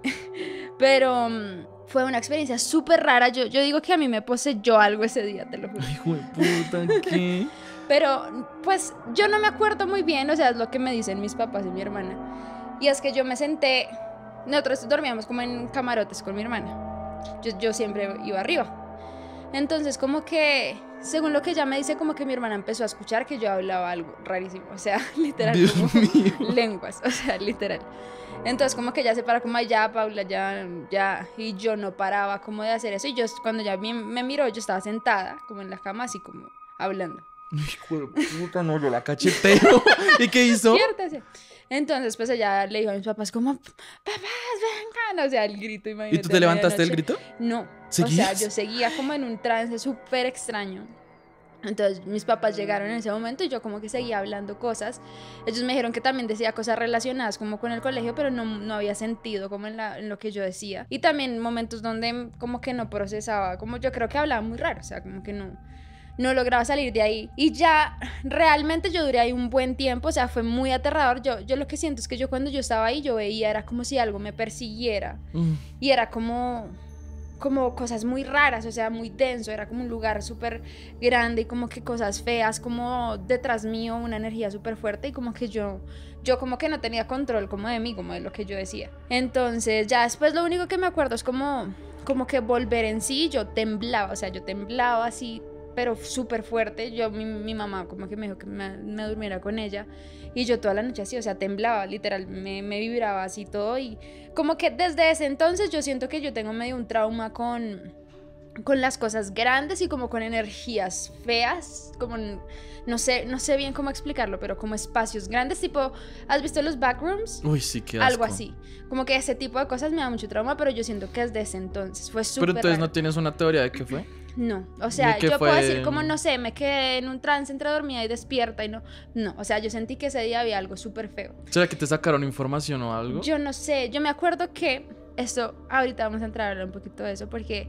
Pero um, fue una experiencia súper rara, yo, yo digo que a mí me poseyó algo ese día, te lo juro. Ay, jueputa, ¿qué? Pero pues yo no me acuerdo muy bien, o sea, es lo que me dicen mis papás y mi hermana. Y es que yo me senté, nosotros dormíamos como en camarotes con mi hermana, yo, yo siempre iba arriba. Entonces como que, según lo que ella me dice, como que mi hermana empezó a escuchar que yo hablaba algo rarísimo, o sea, literal, como lenguas, o sea, literal. Entonces como que ella se para como, ay, ya, Paula, ya, ya, y yo no paraba como de hacer eso. Y yo, cuando ya me, me miró, yo estaba sentada, como en la cama, así como, hablando. Puta, no, yo la cacheteo. ¿Y qué hizo? Ciértese. Entonces pues ella le dijo a mis papás como, papás, vengan, o sea, el grito, imagínate. ¿Y tú te levantaste del grito? No, ¿seguías? O sea, yo seguía como en un trance súper extraño. Entonces mis papás llegaron en ese momento y yo como que seguía hablando cosas. Ellos me dijeron que también decía cosas relacionadas como con el colegio, pero no, no había sentido como en, la, en lo que yo decía. Y también momentos donde como que no procesaba, como yo creo que hablaba muy raro, o sea, como que no... No lograba salir de ahí. Y ya realmente yo duré ahí un buen tiempo. O sea, fue muy aterrador. Yo, yo lo que siento es que yo cuando yo estaba ahí, yo veía, era como si algo me persiguiera. Mm. Y era como... como cosas muy raras, o sea, muy denso, era como un lugar súper grande y como que cosas feas, como detrás mío una energía súper fuerte y como que yo, yo como que no tenía control como de mí, como de lo que yo decía. Entonces ya después lo único que me acuerdo es como, como que volver en sí, yo temblaba, o sea, yo temblaba así, pero súper fuerte. Yo, mi, mi mamá como que me dijo que me, me durmiera con ella y yo toda la noche así, o sea, temblaba, literal, me, me vibraba así todo y como que desde ese entonces yo siento que yo tengo medio un trauma con, con las cosas grandes y como con energías feas, como no sé, no sé bien cómo explicarlo, pero como espacios grandes, tipo, ¿has visto los backrooms? Uy, sí, qué asco. Algo así, como que ese tipo de cosas me da mucho trauma, pero yo siento que desde ese entonces fue súper. Pero entonces raro. ¿No tienes una teoría de qué fue? No, o sea, yo puedo decir como, no sé, me quedé en un trance entre dormida y despierta y no, no, o sea, yo sentí que ese día había algo súper feo. ¿Será que te sacaron información o algo? Yo no sé, yo me acuerdo que, esto, ahorita vamos a entrar a hablar un poquito de eso, porque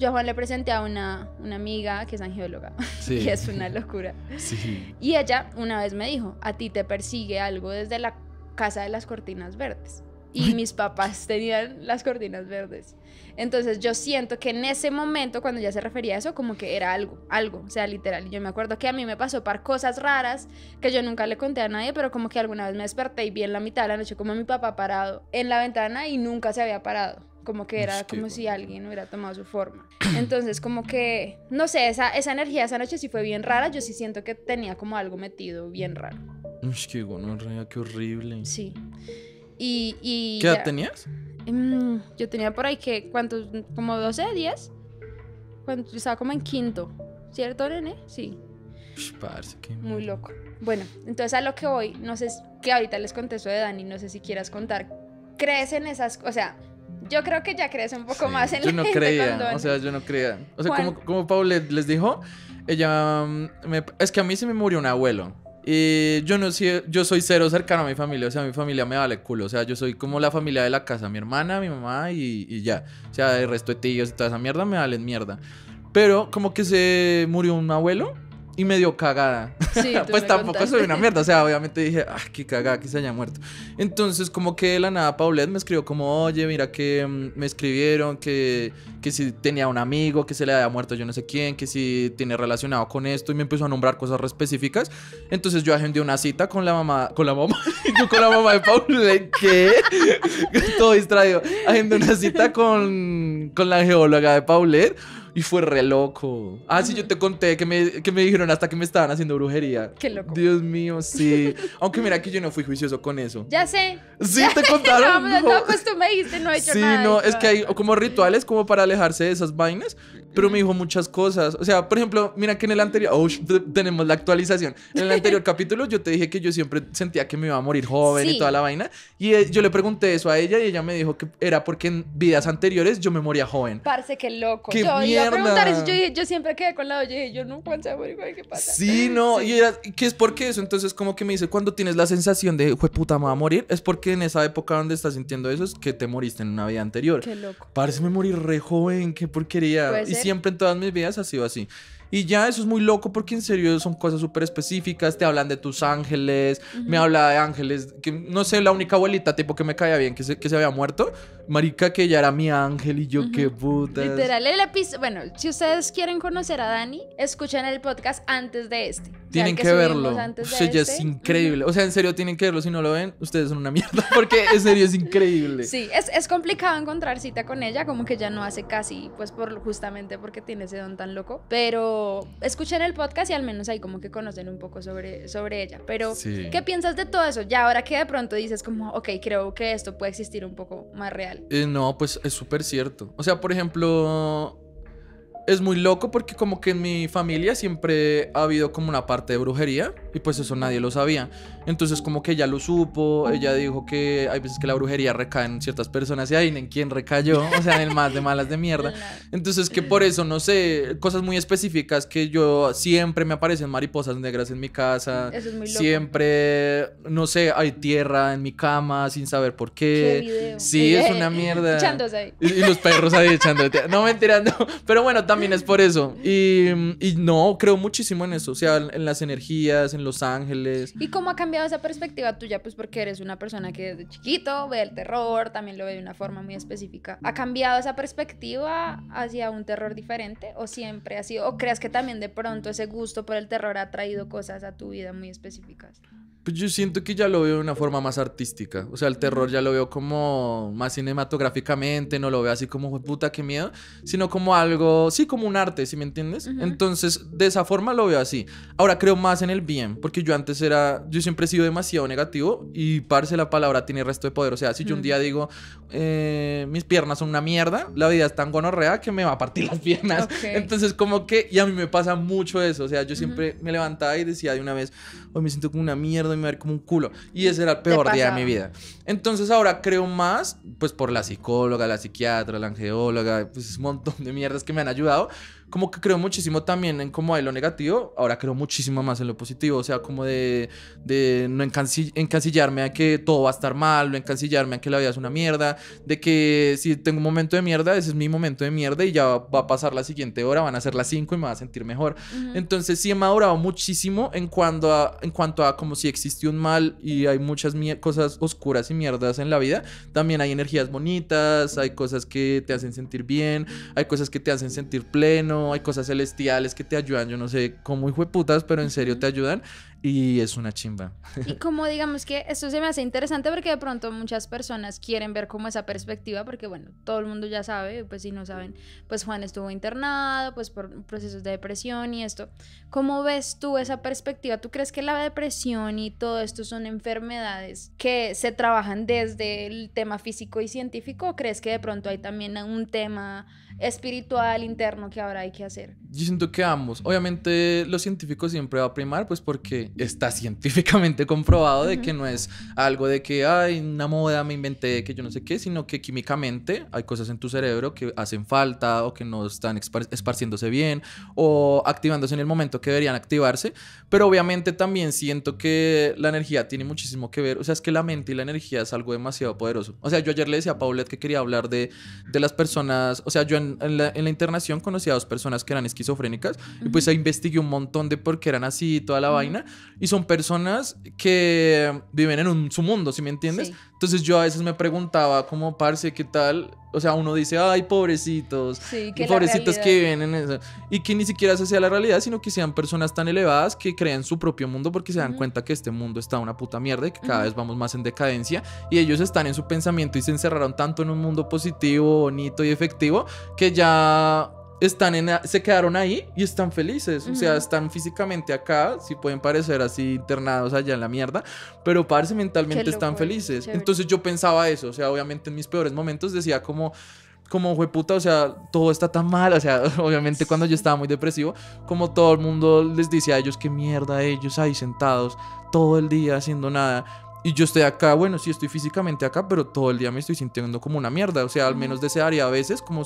yo a Juan le presenté a una, una amiga que es angióloga, sí. Que es una locura, sí. Y ella una vez me dijo, a ti te persigue algo desde la casa de las cortinas verdes. Y mis papás tenían las cortinas verdes. Entonces yo siento que en ese momento, cuando ya se refería a eso, como que era algo, algo, o sea, literal. Y yo me acuerdo que a mí me pasó par cosas raras que yo nunca le conté a nadie, pero como que alguna vez me desperté y vi en la mitad de la noche como mi papá parado en la ventana y nunca se había parado. Como que era como si alguien hubiera tomado su forma. Entonces como que, no sé, esa, esa energía esa noche sí fue bien rara. Yo sí siento que tenía como algo metido bien raro. Uy, qué gonorrea, qué horrible. Sí. Y, y ¿qué edad ya tenías? Mm, yo tenía por ahí que, ¿cuántos? Como doce, diez. Cuando estaba como en quinto, ¿cierto, nene? Sí. Ush, parce, qué muy loco. Bueno, entonces a lo que voy, no sé, que ahorita les contesto de Dani, no sé si quieras contar. ¿Crees en esas? O sea, yo creo que ya crees un poco sí, más en yo no creía, cuando... o sea, yo no creía. O sea, Juan... como, como Paulette les dijo, ella, me, es que a mí se me murió un abuelo. Eh, yo, no, yo soy cero cercano a mi familia, o sea, mi familia me vale culo, o sea, yo soy como la familia de la casa, mi hermana, mi mamá y, y ya, o sea, el resto de tíos y toda esa mierda me valen mierda, pero como que se murió un abuelo y me dio cagada, sí, pues tampoco contaste. Soy una mierda, o sea, obviamente dije, ah, qué cagada que se haya muerto, entonces como que de la nada Paulette me escribió como, oye, mira que um, me escribieron que, que si tenía un amigo, que se le había muerto yo no sé quién, que si tiene relacionado con esto, y me empezó a nombrar cosas re específicas, entonces yo agendé una cita con la mamá, con la mamá, con la mamá de Paulette, ¿qué? Todo distraído, agendé una cita con, con la geóloga de Paulette, y fue re loco. Ah, sí, yo te conté que me, que me dijeron hasta que me estaban haciendo brujería. Qué loco. Dios mío, sí. Aunque mira que yo no fui juicioso con eso. Ya sé. Sí, ya te contaron. No, no, pues tú me dijiste, no he hecho sí, nada. Sí, no, es que hay como rituales como para alejarse de esas vainas. Pero me dijo muchas cosas. O sea, por ejemplo, mira que en el anterior... Oh, tenemos la actualización. En el anterior capítulo yo te dije que yo siempre sentía que me iba a morir joven sí. Y toda la vaina. Y yo le pregunté eso a ella y ella me dijo que era porque en vidas anteriores yo me moría joven. Parce, qué loco. Qué yo iba a preguntar eso. Yo, yo siempre quedé con la olla y dije, yo no, Juan se va a morir joven, ¿qué pasa? Sí, no. Sí. Y era, ¿qué es por qué eso? Entonces como que me dice, cuando tienes la sensación de, jueputa, me va a morir, es porque en esa época donde estás sintiendo eso es que te moriste en una vida anterior. Qué loco. Parce, me morí re joven, qué porquería. Pues, siempre en todas mis vidas ha sido así. Y ya eso es muy loco porque en serio son cosas súper específicas. Te hablan de tus ángeles. Uh-huh. Me habla de ángeles que, no sé, la única abuelita tipo que me caía bien que se, que se había muerto, marica, que ella era mi ángel. Y yo, uh-huh. Qué putas. Literal, el episodio. Bueno, si ustedes quieren conocer a Dani, escuchen el podcast antes de este. Tienen que, que verlo. O sea, este. Es increíble. O sea, en serio tienen que verlo. Si no lo ven, ustedes son una mierda. Porque en serio es increíble. Sí, es, es complicado encontrar cita con ella. Como que ya no hace casi, pues por, justamente porque tiene ese don tan loco. Pero escuchen el podcast y al menos ahí como que conocen un poco sobre, sobre ella. Pero, sí. ¿Qué piensas de todo eso? Ya ahora que de pronto dices como, ok, creo que esto puede existir un poco más real. Eh, no, pues es súper cierto. O sea, por ejemplo... Es muy loco porque como que en mi familia siempre ha habido como una parte de brujería y pues eso nadie lo sabía. Entonces como que ella lo supo, ella dijo que hay veces que la brujería recae en ciertas personas y ahí en quién recayó, o sea, en el más de malas de mierda. Entonces que por eso, no sé, cosas muy específicas que yo siempre me aparecen mariposas negras en mi casa. Eso es muy loco. Siempre, no sé, hay tierra en mi cama sin saber por qué. ¿Qué video? Sí, eh, es una mierda. Echándose ahí. Y, y los perros ahí echando. No, mentira, no. Pero bueno, también es por eso. Y, y no, creo muchísimo en eso. O sea, en las energías, en los ángeles. ¿Y cómo ha cambiado esa perspectiva tuya? Pues porque eres una persona que desde chiquito ve el terror, también lo ve de una forma muy específica. ¿Ha cambiado esa perspectiva hacia un terror diferente? ¿O siempre ha sido? ¿O crees que también de pronto ese gusto por el terror ha traído cosas a tu vida muy específicas? Pues yo siento que ya lo veo de una forma más artística. O sea, el terror ya lo veo como más cinematográficamente, no lo veo así como, puta, qué miedo, sino como algo, sí, como un arte, ¿sí me entiendes? Uh-huh. Entonces, de esa forma lo veo así. Ahora creo más en el bien, porque yo antes era, yo siempre he sido demasiado negativo y, parce, la palabra tiene resto de poder. O sea, si yo uh-huh. un día digo, eh, mis piernas son una mierda, la vida es tan gonorrea que me va a partir las piernas. Okay. Entonces, como que, y a mí me pasa mucho eso. O sea, yo siempre uh-huh. me levantaba y decía de una vez, hoy me siento como una mierda, me ver como un culo, y ese era el peor día de mi vida. Entonces ahora creo más, pues por la psicóloga, la psiquiatra, la angióloga, pues un montón de mierdas que me han ayudado, como que creo muchísimo también en como hay lo negativo, ahora creo muchísimo más en lo positivo. O sea, como de, de no encancill- encancillarme a que todo va a estar mal, no encancillarme a que la vida es una mierda, de que si tengo un momento de mierda, ese es mi momento de mierda y ya va a pasar la siguiente hora, van a ser las cinco y me va a sentir mejor. Uh-huh. Entonces sí he madurado muchísimo en cuanto a, en cuanto a como si existe un mal y hay muchas cosas oscuras y mierdas en la vida, también hay energías bonitas, hay cosas que te hacen sentir bien, hay cosas que te hacen sentir pleno, hay cosas celestiales que te ayudan, yo no sé cómo hijueputas, pero en serio te ayudan y es una chimba. Y como digamos que esto se me hace interesante porque de pronto muchas personas quieren ver como esa perspectiva, porque bueno, todo el mundo ya sabe, pues si no saben, pues Juan estuvo internado, pues por procesos de depresión y esto. ¿Cómo ves tú esa perspectiva? ¿Tú crees que la depresión y todo esto son enfermedades que se trabajan desde el tema físico y científico, o crees que de pronto hay también un tema espiritual interno que ahora hay que hacer? Yo siento que ambos. Obviamente los científicos siempre va a primar, pues porque está científicamente comprobado de uh-huh. que no es algo de que ay, una moda me inventé, que yo no sé qué, sino que químicamente hay cosas en tu cerebro que hacen falta o que no están espar- esparciéndose bien o activándose en el momento que deberían activarse. Pero obviamente también siento que la energía tiene muchísimo que ver. O sea, es que la mente y la energía es algo demasiado poderoso. O sea, yo ayer le decía a Paulette que quería hablar de, de las personas. O sea, yo en En la, en la internación conocí a dos personas que eran esquizofrénicas uh-huh. y pues ahí investigué un montón de por qué eran así y toda la uh-huh. vaina, y son personas que viven en un, su mundo, ¿sí me entiendes? Sí. Entonces yo a veces me preguntaba como, parce, ¿qué tal? O sea, uno dice, ay, pobrecitos, sí, que pobrecitos realidad, que viven en eso, y que ni siquiera esa sea la realidad, sino que sean personas tan elevadas que crean su propio mundo porque se dan uh-huh. cuenta que este mundo está una puta mierda y que cada uh-huh. vez vamos más en decadencia, y ellos están en su pensamiento y se encerraron tanto en un mundo positivo, bonito y efectivo que ya están en, se quedaron ahí y están felices. Uh-huh. O sea, están físicamente acá, sí pueden parecer así internados allá en la mierda, pero parce, mentalmente están felices. Chévere. Entonces yo pensaba eso, o sea, obviamente en mis peores momentos decía como, como jueputa, o sea, todo está tan mal. O sea, obviamente cuando yo estaba muy depresivo, como todo el mundo les dice a ellos, qué mierda ellos ahí sentados todo el día haciendo nada. Y yo estoy acá, bueno, sí estoy físicamente acá, pero todo el día me estoy sintiendo como una mierda. O sea, al menos desearía a veces como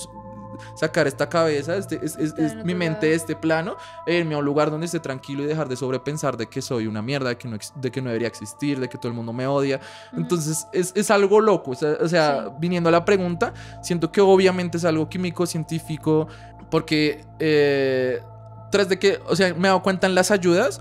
sacar esta cabeza, este, es, es, es, mi mente de este plano, irme a un lugar donde esté tranquilo y dejar de sobrepensar de que soy una mierda, de que no, de que no debería existir, de que todo el mundo me odia. Uh-huh. Entonces es, es algo loco. O sea, o sea sí. viniendo a la pregunta, siento que obviamente es algo químico, científico, porque eh, tras de que, o sea, me he dado cuenta en las ayudas.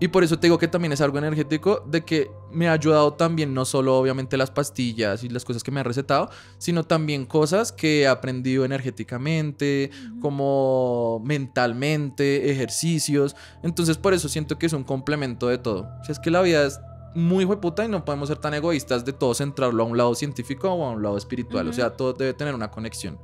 Y por eso te digo que también es algo energético, de que me ha ayudado también no solo obviamente las pastillas y las cosas que me han recetado, sino también cosas que he aprendido energéticamente, uh-huh. como mentalmente, ejercicios. Entonces por eso siento que es un complemento de todo. O sea, es que la vida es muy hijueputa y no podemos ser tan egoístas de todo centrarlo a un lado científico o a un lado espiritual. Uh-huh. O sea, todo debe tener una conexión.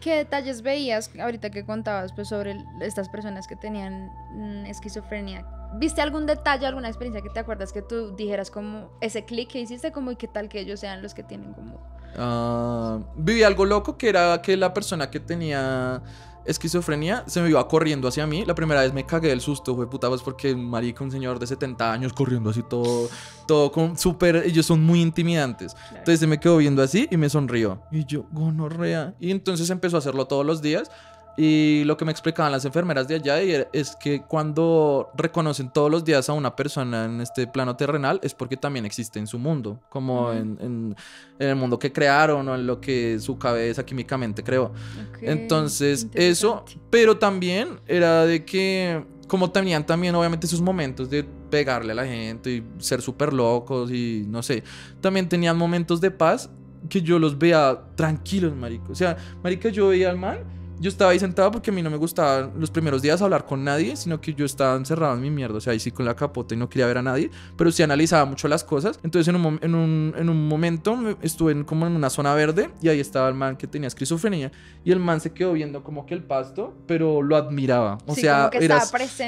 ¿Qué detalles veías ahorita que contabas pues, sobre estas personas que tenían mm, esquizofrenia? ¿Viste algún detalle, alguna experiencia que te acuerdas que tú dijeras como ese clic que hiciste como y qué tal que ellos sean los que tienen como? Uh, viví algo loco que era que la persona que tenía esquizofrenia se me iba corriendo hacia mí. La primera vez me cagué del susto, fue puta, pues porque un marica, un señor de setenta años corriendo así todo, todo con súper, ellos son muy intimidantes. Claro. Entonces se me quedó viendo así y me sonrió. Y yo, gonorrea. Y entonces empezó a hacerlo todos los días. Y lo que me explicaban las enfermeras de allá es que cuando reconocen todos los días a una persona en este plano terrenal es porque también existe en su mundo, como mm. en, en, en el mundo que crearon o en lo que su cabeza químicamente creó. Okay. Entonces eso, pero también era de que como tenían también obviamente sus momentos de pegarle a la gente y ser súper locos y no sé, también tenían momentos de paz que yo los veía tranquilos, marico. O sea, marica, yo veía al man, yo estaba ahí sentado porque a mí no me gustaba los primeros días hablar con nadie, sino que yo estaba encerrado en mi mierda, o sea, ahí sí con la capota y no quería ver a nadie, pero sí analizaba mucho las cosas. Entonces en un, en un, en un momento estuve en, como en una zona verde y ahí estaba el man que tenía esquizofrenia y el man se quedó viendo como que el pasto, pero lo admiraba, o sí, sea, como era,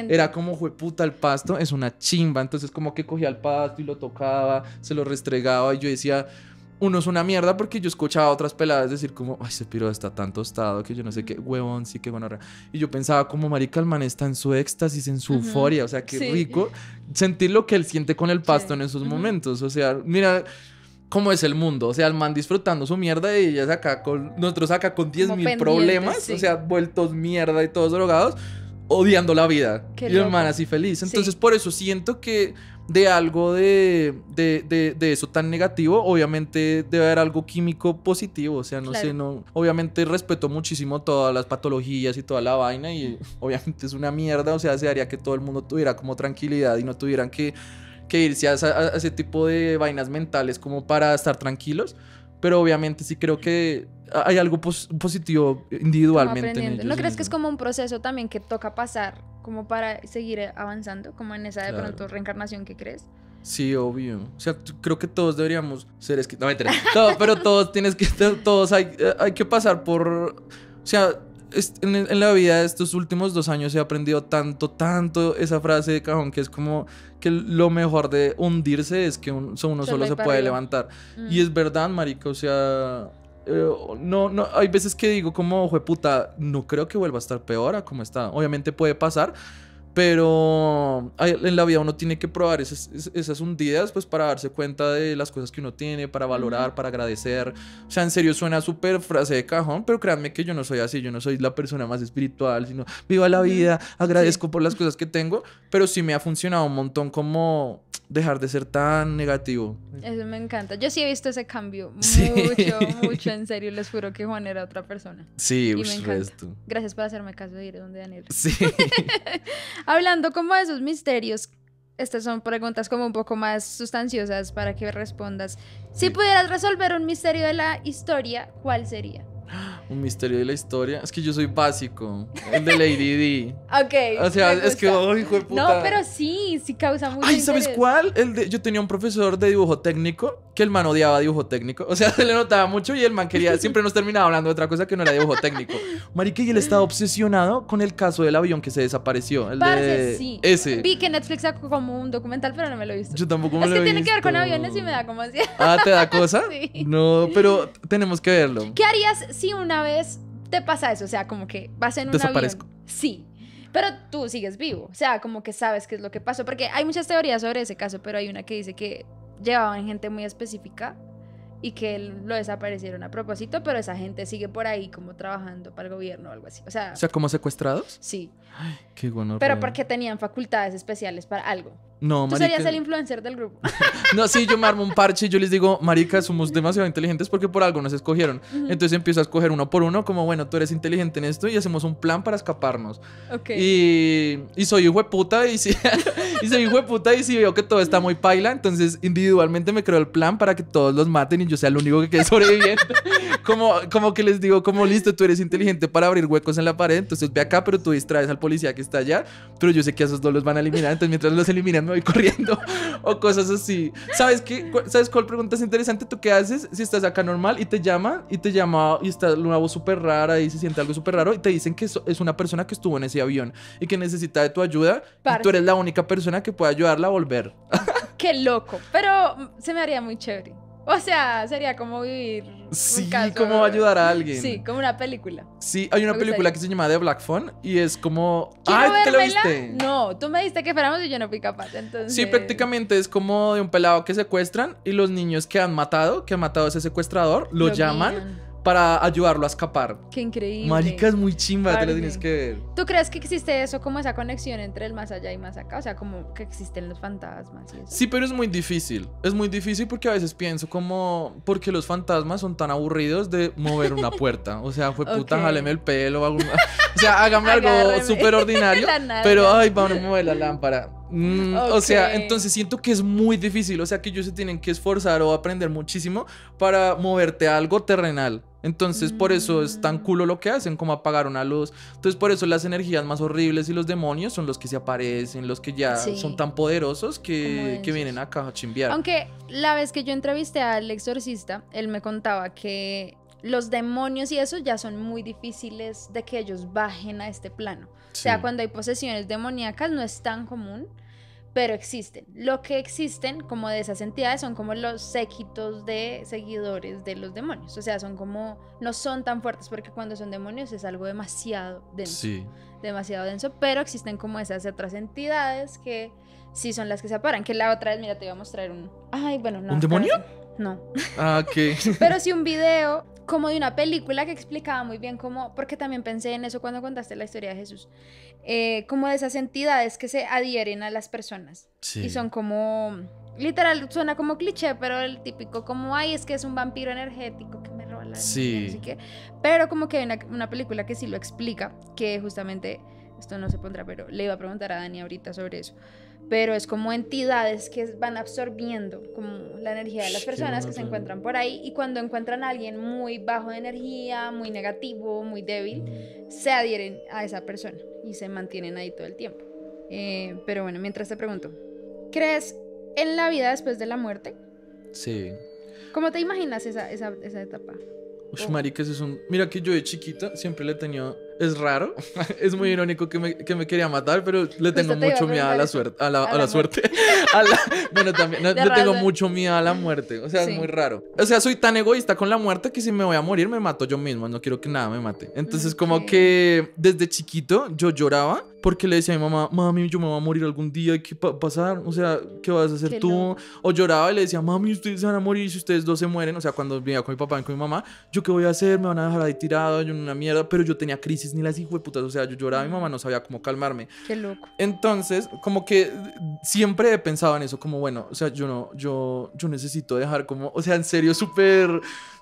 era como, jueputa, el pasto es una chimba. Entonces como que cogía el pasto y lo tocaba, se lo restregaba y yo decía... Uno es una mierda porque yo escuchaba a otras peladas decir como, ay, ese piro está tan tostado que yo no sé qué, huevón, sí, qué gonorrea. Y yo pensaba como, marica, el man está en su éxtasis, en su uh-huh. euforia, o sea, qué sí. rico sentir lo que él siente con el pasto sí. en esos uh-huh. momentos. O sea, mira cómo es el mundo, o sea, el man disfrutando su mierda y ellas acá con, nosotros acá con diez mil problemas, sí. o sea, vueltos mierda y todos drogados, odiando la vida. Qué y loco. El man así feliz. Entonces sí. por eso siento que... de algo de, de, de, de eso tan negativo, obviamente debe haber algo químico positivo, o sea, no claro. sé, no, obviamente respeto muchísimo todas las patologías y toda la vaina y obviamente es una mierda, o sea, se haría que todo el mundo tuviera como tranquilidad y no tuvieran que, que irse a, a, a ese tipo de vainas mentales como para estar tranquilos, pero obviamente sí creo que hay algo pos positivo individualmente en ellos. ¿No crees que es como un proceso también que toca pasar como para seguir avanzando, como en esa de claro. pronto reencarnación que crees? Sí, obvio. O sea, creo que todos deberíamos ser esquitos. No, mentira. Todo, pero todos tienes que... Todos hay, hay que pasar por... O sea... En la vida de estos últimos dos años he aprendido tanto, tanto esa frase de cajón que es como que lo mejor de hundirse es que uno solo, solo se puede levantar. Mm. Y es verdad, marica, o sea... No, no, hay veces que digo como, ojo de puta, no creo que vuelva a estar peor a como está. Obviamente puede pasar, pero en la vida uno tiene que probar esas, esas hundidas pues para darse cuenta de las cosas que uno tiene, para valorar, para agradecer. O sea, en serio suena súper frase de cajón, pero créanme que yo no soy así, yo no soy la persona más espiritual, sino viva la vida, agradezco sí. por las cosas que tengo, pero sí me ha funcionado un montón como dejar de ser tan negativo. Eso me encanta, yo sí he visto ese cambio, sí. mucho, mucho, en serio, les juro que Juan era otra persona. Sí, y me encanta. Gracias por hacerme caso de ir donde Daniel. Sí. Hablando como de esos misterios, estas son preguntas como un poco más sustanciosas para que respondas. Si sí. pudieras resolver un misterio de la historia, ¿cuál sería? Un misterio de la historia. Es que yo soy básico. El de Lady Di. Ok. O sea, es que, oh, hijo de puta. No, pero sí, sí causa mucho. Ay, interés. ¿Sabes cuál? El de, yo tenía un profesor de dibujo técnico que el man odiaba dibujo técnico. O sea, se le notaba mucho y el man quería. Siempre nos terminaba hablando de otra cosa que no era dibujo técnico. Marica, y él estaba obsesionado con el caso del avión que se desapareció. El Parce, de. Sí. Ese. Vi que Netflix sacó como un documental, pero no me lo he visto. Yo tampoco me es lo he visto. Es que tiene que ver con aviones y me da como ansiedad. Ah, ¿te da cosa? Sí. No, pero tenemos que verlo. ¿Qué harías si una vez te pasa eso? O sea, como que vas en un Desaparezco. avión. Sí, pero tú sigues vivo. O sea, como que sabes qué es lo que pasó. Porque hay muchas teorías sobre ese caso, pero hay una que dice que llevaban gente muy específica y que lo desaparecieron a propósito, pero esa gente sigue por ahí como trabajando para el gobierno o algo así. O sea, ¿O sea ¿como secuestrados? Sí. Ay, qué bueno. Pero porque tenían facultades especiales para algo. No, Tú marica. serías el influencer del grupo. No, sí, yo me armo un parche y yo les digo, marica, somos demasiado inteligentes porque por algo nos escogieron. Uh-huh. Entonces empiezo a escoger uno por uno, como, bueno, tú eres inteligente en esto y hacemos un plan para escaparnos. Ok. Y, y soy hijo de puta y si, y soy hijo de puta y si veo que todo está muy paila, entonces individualmente me creo el plan para que todos los maten y yo sea el único que quede sobreviviente. Como, como que les digo, como, listo, tú eres inteligente para abrir huecos en la pared, entonces ve acá, pero tú distraes al policía que está allá, pero yo sé que a esos dos los van a eliminar, entonces mientras los eliminan me voy corriendo o cosas así. ¿Sabes qué? ¿Sabes cuál pregunta es interesante? ¿Tú qué haces si estás acá normal y te llama y te llama y está una voz súper rara y se siente algo súper raro y te dicen que es una persona que estuvo en ese avión y que necesita de tu ayuda Parce. y tú eres la única persona que puede ayudarla a volver? Qué loco, pero se me haría muy chévere. O sea, sería como vivir sí, un caso. Como ayudar a alguien. Sí, como una película. Sí, hay una película que se llama The Black Phone y es como... ¡Ay, ¿te la viste? No, tú me dijiste que fuéramos y yo no fui capaz, entonces... Sí, prácticamente es como de un pelado que secuestran y los niños que han matado, que han matado a ese secuestran, lo, lo llaman... Miran. para ayudarlo a escapar. Qué increíble. Marica, es muy chimba, vale. Te lo tienes que ver. ¿Tú crees que existe eso, como esa conexión entre el más allá y más acá? O sea, como que existen los fantasmas y eso. Sí, pero es muy difícil. Es muy difícil porque a veces pienso como, porque los fantasmas son tan aburridos de mover una puerta. O sea, fue puta, okay, jáleme el pelo. Hago una... O sea, hágame algo súper ordinario. Pero, ay, vamos a mover la lámpara. Mm, okay. O sea, entonces siento que es muy difícil. O sea, que ellos se tienen que esforzar o aprender muchísimo para moverte a algo terrenal. Entonces, mm. por eso es tan culo lo que hacen, como apagar una luz. Entonces, por eso las energías más horribles y los demonios son los que se aparecen, los que ya sí. son tan poderosos que, que vienen acá a chimbear. Aunque la vez que yo entrevisté al exorcista, él me contaba que los demonios y eso ya son muy difíciles de que ellos bajen a este plano. Sí. O sea, cuando hay posesiones demoníacas no es tan común, pero existen. Lo que existen como de esas entidades son como los séquitos de seguidores de los demonios. O sea, son como, no son tan fuertes porque cuando son demonios es algo demasiado denso. Sí. Demasiado denso, pero existen como esas otras entidades que sí son las que se aparan. Que la otra vez, mira, te iba a mostrar un... Ay, bueno, no. ¿Un demonio? No. Ah, ok. Pero sí un video como de una película que explicaba muy bien cómo, porque también pensé en eso cuando contaste la historia de Jesús, eh, como de esas entidades que se adhieren a las personas. Sí. Y son como, literal, suena como cliché, pero el típico como, ay, es que es un vampiro energético que me roba la vida, sí. no sé qué. Pero como que hay una, una película que sí lo explica, que justamente, esto no se pondrá, pero le iba a preguntar a Dani ahorita sobre eso. Pero es como entidades que van absorbiendo como la energía de las personas que se encuentran por ahí, y cuando encuentran a alguien muy bajo de energía, muy negativo, muy débil, se adhieren a esa persona y se mantienen ahí todo el tiempo. Eh, pero bueno, mientras te pregunto, ¿crees en la vida después de la muerte? Sí. ¿Cómo te imaginas esa, esa, esa etapa? Uy, oh. marica, eso es un... Mira que yo de chiquita siempre le tenía... Es raro, es muy irónico que me, que me quería matar, pero le tengo te mucho miedo a la suerte. A la, a la, a la suerte. A la... Bueno, también. No, le razón. tengo mucho miedo a la muerte. O sea, sí. es muy raro. O sea, soy tan egoísta con la muerte que si me voy a morir, me mato yo mismo. No quiero que nada me mate. Entonces, okay. como que desde chiquito yo lloraba porque le decía a mi mamá, mami, yo me voy a morir algún día. ¿Qué va a pasar? O sea, ¿qué vas a hacer Qué tú? No. O lloraba y le decía, mami, ustedes se van a morir si ustedes dos se mueren. O sea, cuando vivía con mi papá y con mi mamá, ¿yo qué voy a hacer? Me van a dejar ahí tirado, yo en una mierda. Pero yo tenía crisis ni las hijueputas, o sea, yo lloraba, mi mamá no sabía cómo calmarme. Qué loco. Entonces, como que siempre he pensado en eso, como bueno, o sea, yo no, yo, yo necesito dejar como, o sea, en serio, súper,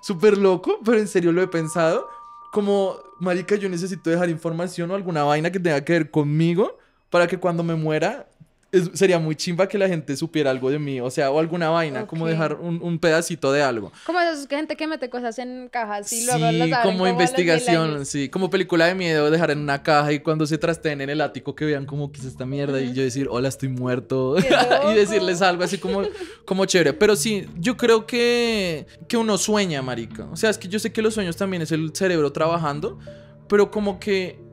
súper loco, pero en serio lo he pensado, como, marica, yo necesito dejar información o alguna vaina que tenga que ver conmigo para que cuando me muera, es, sería muy chimba que la gente supiera algo de mí, o sea, o alguna vaina, okay. como dejar un, un pedacito de algo. Como esa gente que mete cosas en cajas y luego sí, las abren, como, como investigación, sí, como película de miedo, dejar en una caja y cuando se trasteen en el ático que vean como que es esta mierda y yo decir, hola, estoy muerto y decirles algo así como, como chévere. Pero sí, yo creo que, que uno sueña, marica, o sea, es que yo sé que los sueños también es el cerebro trabajando, pero como que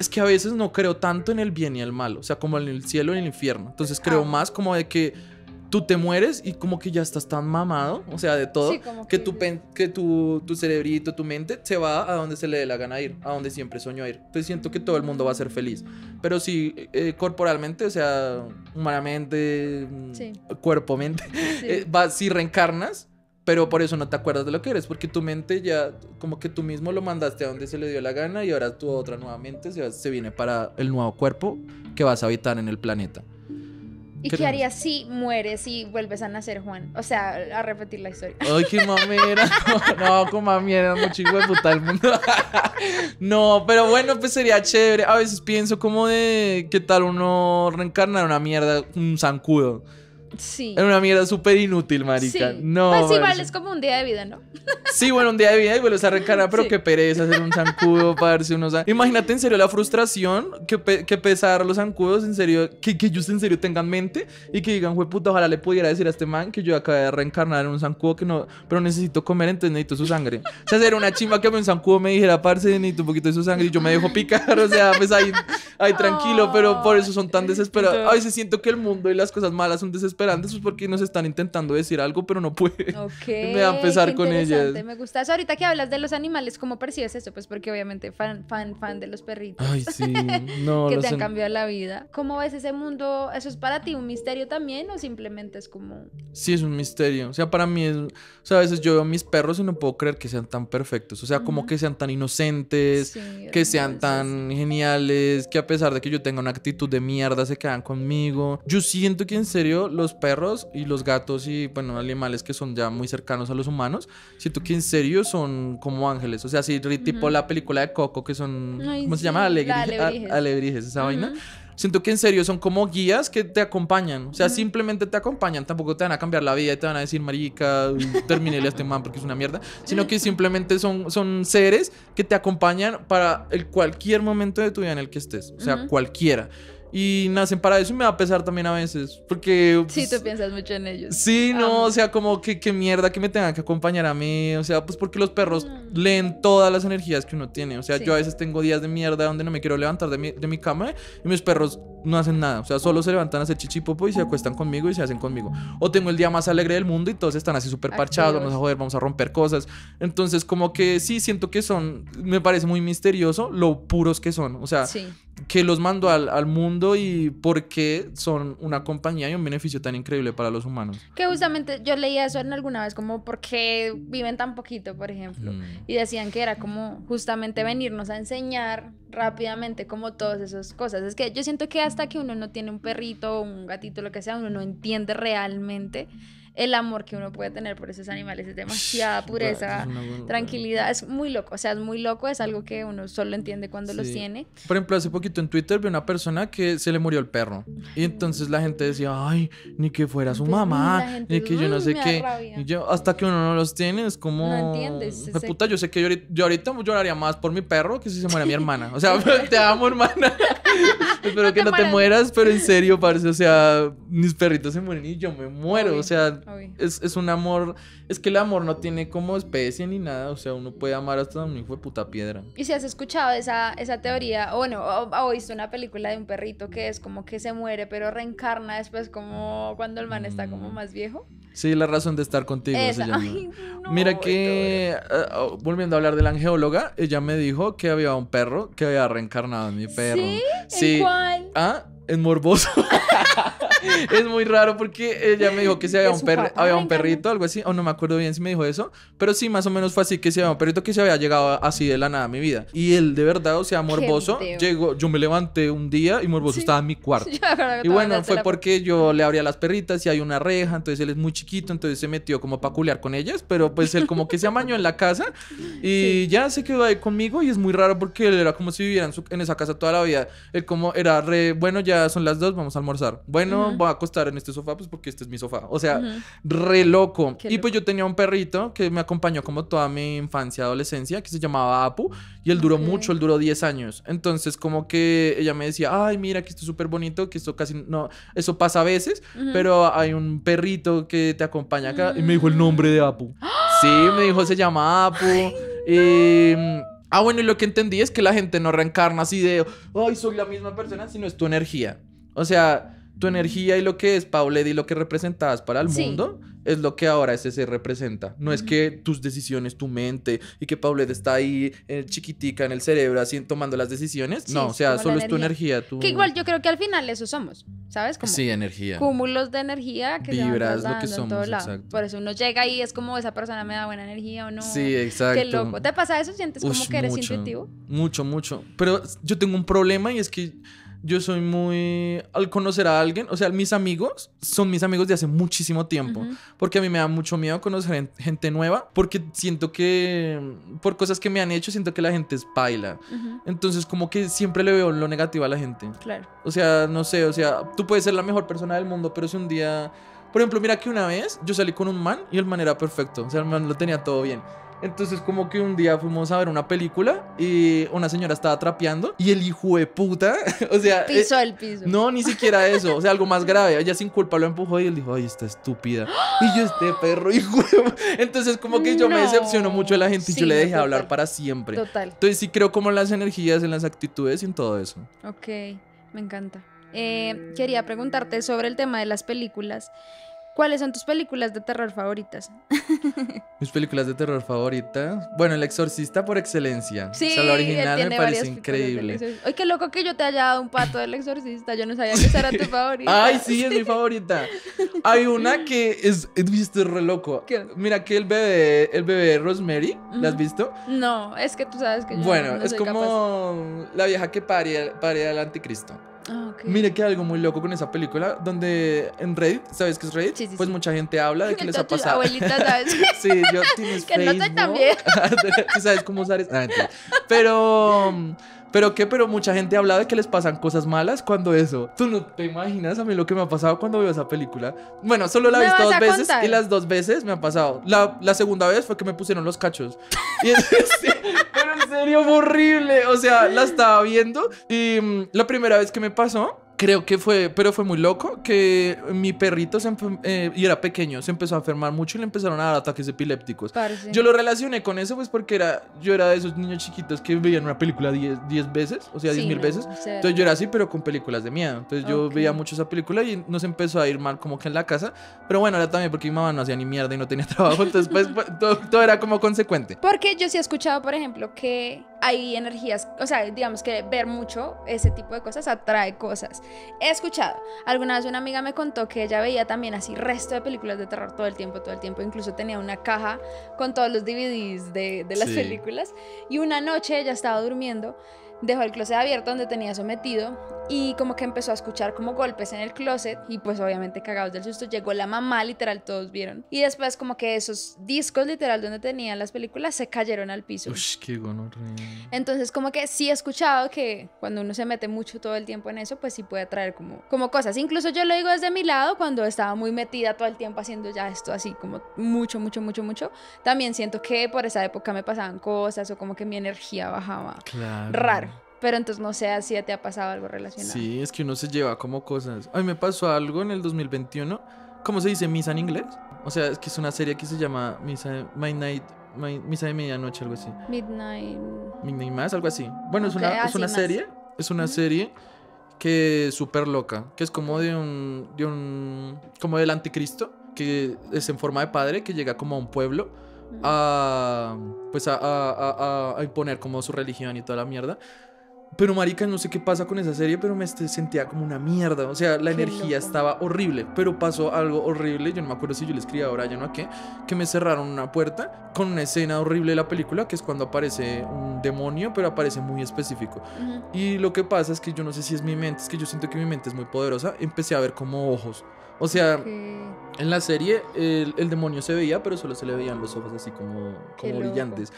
es que a veces no creo tanto en el bien y el mal, o sea, como en el cielo y en el infierno. Entonces creo más como de que tú te mueres y como que ya estás tan mamado, o sea, de todo, sí, que, que, tu, que tu, tu cerebrito, tu mente se va a donde se le dé la gana ir, a donde siempre soñó ir. Entonces siento que todo el mundo va a ser feliz, pero sí, eh, corporalmente, o sea, humanamente, sí. cuerpo-mente, sí. Eh, va, si reencarnas, pero por eso no te acuerdas de lo que eres, porque tu mente ya, como que tú mismo lo mandaste a donde se le dio la gana y ahora tu otra nuevamente se, se viene para el nuevo cuerpo que vas a habitar en el planeta. ¿Y qué, ¿qué harías si mueres y vuelves a nacer, Juan? O sea, a repetir la historia. Ay, qué mamera. No, no, con mamera, mucho hijo de puta el mundo. No, pero bueno, pues sería chévere. A veces pienso como de, ¿qué tal uno reencarnar una mierda, un zancudo? Sí. Era una mierda súper inútil, marica. Sí. No, pues igual sí, es como un día de vida, ¿no? Sí, bueno, un día de vida y vuelves a reencarnar, pero sí. qué pereza hacer un zancudo, parce, unos... Imagínate en serio la frustración que, pe que pesar los zancudos, en serio, que, que ellos en serio tengan mente y que digan, jueputa, ojalá le pudiera decir a este man que yo acabé de reencarnar en un zancudo que no, pero necesito comer, entonces necesito su sangre. O sea, sería una chimba que un zancudo me dijera, parce, necesito un poquito de su sangre y yo me dejo picar, o sea, pues ahí, ahí tranquilo, oh, pero por eso son tan desesperados. A veces siento que el mundo y las cosas malas son desesperadas esperantes, pues porque nos están intentando decir algo, pero no puede. Okay, me va a empezar con ellas. Me gusta eso. Ahorita que hablas de los animales, ¿cómo percibes eso? Pues porque obviamente fan, fan, fan de los perritos. Ay, sí. No, que te han en... cambiado la vida. ¿Cómo ves ese mundo? ¿Eso es para ti un misterio también o simplemente es como...? Sí, es un misterio. O sea, para mí es... O sea, a veces yo veo a mis perros y no puedo creer que sean tan perfectos. O sea, uh-huh. como que sean tan inocentes, sí, que sean tan geniales, que a pesar de que yo tenga una actitud de mierda, se quedan conmigo. Yo siento que en serio los perros y los gatos y, bueno, animales que son ya muy cercanos a los humanos, siento que en serio son como ángeles. O sea, sí, tipo uh-huh. la película de Coco, que son... Ay, ¿cómo sí. se llama? Alebrijes. Alebrijes. Alebrijes, esa uh-huh. vaina. Siento que en serio son como guías que te acompañan. O sea, uh-huh. simplemente te acompañan. Tampoco te van a cambiar la vida y te van a decir, marica, termínele a este man porque es una mierda. Sino que simplemente son, son seres que te acompañan para el cualquier momento de tu vida en el que estés. O sea, uh-huh. cualquiera. Y nacen para eso y me va a pesar también a veces. Porque... Pues, sí, tú piensas mucho en ellos. Sí, no, Amo. o sea, como que, que mierda que me tengan que acompañar a mí. O sea, pues porque los perros mm. leen todas las energías que uno tiene. O sea, sí. yo a veces tengo días de mierda donde no me quiero levantar de mi, de mi cama y mis perros no hacen nada. O sea, solo se levantan a hacer chichipopo y se acuestan conmigo y se hacen conmigo. O tengo el día más alegre del mundo y todos están así súper parchados, vamos a joder, vamos a romper cosas. Entonces, como que sí, siento que son... Me parece muy misterioso lo puros que son. O sea... Sí. que los mando al, al mundo y por qué son una compañía y un beneficio tan increíble para los humanos. Que justamente yo leía eso en alguna vez, como por qué viven tan poquito, por ejemplo. Mm. Y decían que era como justamente venirnos a enseñar rápidamente como todas esas cosas. Es que yo siento que hasta que uno no tiene un perrito o un gatito, lo que sea, uno no entiende realmente el amor que uno puede tener por esos animales. Es demasiada pureza, es buena, tranquilidad, es muy loco, o sea, es muy loco, es algo que uno solo entiende cuando sí. los tiene. Por ejemplo, hace poquito en Twitter vi una persona que se le murió el perro y entonces la gente decía, ay, ni que fuera su entonces, mamá, gente, ni que yo no sé qué, yo, hasta que uno no los tiene es como... No entiendes. Me puta, yo sé que yo, yo ahorita lloraría más por mi perro que si se muere mi hermana, o sea, te amo, hermana, espero no que no mueras. te mueras, pero en serio, parce, o sea, mis perritos se mueren y yo me muero, Obvio. o sea... Es, es un amor, es que el amor no tiene como especie ni nada, o sea, uno puede amar hasta un hijo de puta piedra. Y si has escuchado esa, esa teoría, o bueno, o, o visto una película de un perrito que es como que se muere pero reencarna después como cuando el man está como más viejo. Sí, La razón de estar contigo se llama. Ay, no, Mira que, uh, volviendo a hablar de la angeóloga, ella me dijo que había un perro que había reencarnado en mi perro. ¿Sí? ¿En sí. cuál? ¿Ah? Es morboso. Es muy raro porque ella me dijo que si había un, perri había un perrito, algo así, o oh, no me acuerdo bien si me dijo eso, pero sí, más o menos fue así, que si había un perrito que se había llegado así de la nada a mi vida. Y él de verdad, o sea, morboso, llegó, yo me levanté un día y morboso sí. estaba en mi cuarto. Y bueno, fue porque yo le abría las perritas y hay una reja, entonces él es muy chiquito, entonces se metió como para culear con ellas, pero pues él como que se amañó en la casa y sí. ya se quedó ahí conmigo y es muy raro porque él era como si viviera en, su, en esa casa toda la vida. Él como era re, bueno, ya son las dos, vamos a almorzar. Bueno, uh-huh. voy a acostar en este sofá, pues porque este es mi sofá. O sea, uh-huh. re loco. Qué y pues loco. Yo tenía un perrito que me acompañó como toda mi infancia, adolescencia, que se llamaba Apu, y él duró okay. mucho, él duró diez años. Entonces, como que ella me decía, ay, mira, que esto es súper bonito, que esto casi no, eso pasa a veces, uh-huh. pero hay un perrito que te acompaña acá. Uh-huh. Y me dijo el nombre de Apu. ¡Ah! Sí, me dijo, se llama Apu. Ay, eh, no. Ah, bueno, y lo que entendí es que la gente no reencarna así de, ay, soy la misma persona, sino es tu energía. O sea, tu energía y lo que es Paulettee y lo que representabas para el sí. mundo es lo que ahora ese se representa. No uh-huh. es que tus decisiones, tu mente y que Paulettee está ahí eh, chiquitica en el cerebro así tomando las decisiones. Sí, no, o sea, solo es tu energía. Tu... Que igual yo creo que al final eso somos, ¿sabes? Como sí, energía. Cúmulos de energía que vibras lo que somos, exacto. Por eso uno llega y es como esa persona me da buena energía o no. Sí, exacto. Qué loco. ¿Te pasa eso? ¿Sientes Ush, como que eres mucho, intuitivo? Mucho, mucho. Pero yo tengo un problema y es que yo soy muy... Al conocer a alguien, o sea, mis amigos son mis amigos de hace muchísimo tiempo. Uh-huh. Porque a mí me da mucho miedo conocer gente nueva. Porque siento que... Por cosas que me han hecho, siento que la gente es paila. Uh-huh. Entonces, como que siempre le veo lo negativo a la gente. Claro. O sea, no sé, o sea, tú puedes ser la mejor persona del mundo, pero si un día... Por ejemplo, mira que una vez yo salí con un man y el man era perfecto. O sea, el man lo tenía todo bien. Entonces como que un día fuimos a ver una película y una señora estaba trapeando y el hijo de puta, o sea, pisó el piso. No, ni siquiera eso, o sea, algo más grave. Ella sin culpa lo empujó y él dijo, ay, está estúpida. Y yo, este perro, hijo de... Entonces como que yo no. me decepciono mucho de la gente, sí, y yo le dejé total. hablar para siempre. Total. Entonces sí creo como en las energías, en las actitudes y en todo eso. Ok, me encanta. eh, quería preguntarte sobre el tema de las películas. ¿Cuáles son tus películas de terror favoritas? Mis películas de terror favoritas. Bueno, El Exorcista por excelencia. Sí, o sea, la original me parece increíble. Ay, qué loco que yo te haya dado un pato del Exorcista. Yo no sabía que esa era tu favorita. Ay, sí, es mi favorita. Hay una que es, viste, re loco. ¿Qué? Mira que el bebé, el bebé Rosemary, uh-huh. ¿la has visto? No, es que tú sabes que yo bueno, no, no es soy como capaz. La vieja que paría, paría al anticristo. Oh, okay. Mire que hay algo muy loco con esa película, donde en Reddit, ¿sabes qué es Reddit? Sí, sí, pues sí. Mucha gente habla de qué les ha pasado. Abuelita, ¿sabes? Sí, yo tienes que Facebook. No soy tan bien. ¿Sí sabes cómo usar eso? Ah, pero, pero qué, pero mucha gente ha hablado de que les pasan cosas malas cuando eso. Tú no te imaginas a mí lo que me ha pasado cuando veo esa película. Bueno, solo la he visto dos veces contar? y las dos veces me ha pasado. La, la segunda vez fue que me pusieron los cachos. Y es, sí, pero en serio fue horrible. O sea, la estaba viendo y mmm, la primera vez que me pasó, creo que fue, pero fue muy loco, que mi perrito, se eh, y era pequeño, se empezó a enfermar mucho y le empezaron a dar ataques epilépticos. Parece. Yo lo relacioné con eso, pues, porque era, yo era de esos niños chiquitos que veían una película diez veces, o sea, diez sí, mil no, veces. Cero. Entonces yo era así, pero con películas de miedo. Entonces okay. yo veía mucho esa película y nos empezó a ir mal como que en la casa. Pero bueno, era también porque mi mamá no hacía ni mierda y no tenía trabajo. Entonces, pues, todo, todo era como consecuente. Porque yo sí he escuchado, por ejemplo, que hay energías, o sea, digamos que ver mucho ese tipo de cosas atrae cosas. He escuchado, alguna vez una amiga me contó que ella veía también así resto de películas de terror todo el tiempo, todo el tiempo, incluso tenía una caja con todos los D V Ds de, de las sí. películas, y una noche ella estaba durmiendo, dejó el closet abierto donde tenía eso metido y como que empezó a escuchar como golpes en el closet y pues obviamente cagados del susto llegó la mamá, literal, todos vieron, y después como que esos discos literal donde tenían las películas se cayeron al piso. Uy, qué gonorrea. Entonces como que sí he escuchado que cuando uno se mete mucho todo el tiempo en eso, pues sí puede traer como, como cosas. Incluso yo lo digo desde mi lado, cuando estaba muy metida todo el tiempo haciendo ya esto así como mucho, mucho, mucho, mucho, también siento que por esa época me pasaban cosas o como que mi energía bajaba. Claro. Raro. Pero entonces no sé si te ha pasado algo relacionado. Sí, es que uno se lleva como cosas. A mí me pasó algo en el dos mil veintiuno. ¿Cómo se dice misa en inglés? O sea, es que es una serie que se llama Misa, Midnight, Misa de Medianoche, algo así. Midnight... Midnight Mass, algo así. Bueno, okay, es una, es una serie. Es una uh-huh. serie que es súper loca. Que es como de un, de un... como del anticristo. Que es en forma de padre, que llega como a un pueblo. Uh-huh. A... pues a, a, a, a imponer como su religión y toda la mierda. Pero marica, no sé qué pasa con esa serie, pero me sentía como una mierda. O sea, la qué energía loco. Estaba horrible. Pero pasó algo horrible, yo no me acuerdo si yo le escribí a Brian o a qué, que me cerraron una puerta con una escena horrible de la película, que es cuando aparece un demonio, pero aparece muy específico. Uh-huh. Y lo que pasa es que yo no sé si es mi mente, es que yo siento que mi mente es muy poderosa. Empecé a ver como ojos. O sea, okay. en la serie el, el demonio se veía, pero solo se le veían los ojos así como, como brillantes.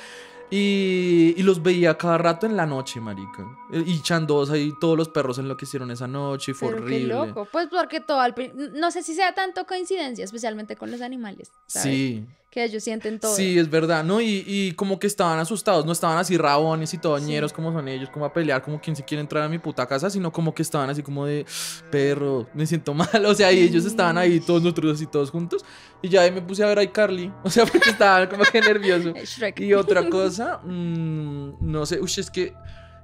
Y, y los veía cada rato en la noche, marica. Y Chandosa y todos los perros en lo que hicieron esa noche. Y fue pero horrible. Qué loco. Pues porque todo al no sé si sea tanto coincidencia, especialmente con los animales, ¿sabes? Sí. Que ellos sienten todo. Sí, es verdad, ¿no? Y, y como que estaban asustados, no estaban así rabones y todoñeros sí. como son ellos, como a pelear, como quien se quiere entrar a mi puta casa, sino como que estaban así como de perro, me siento mal. O sea, y ellos estaban ahí todos nosotros así todos juntos. Y ya ahí me puse a ver a iCarly. O sea, porque estaba como que nervioso. Y otra cosa, mmm, no sé, uy, es que...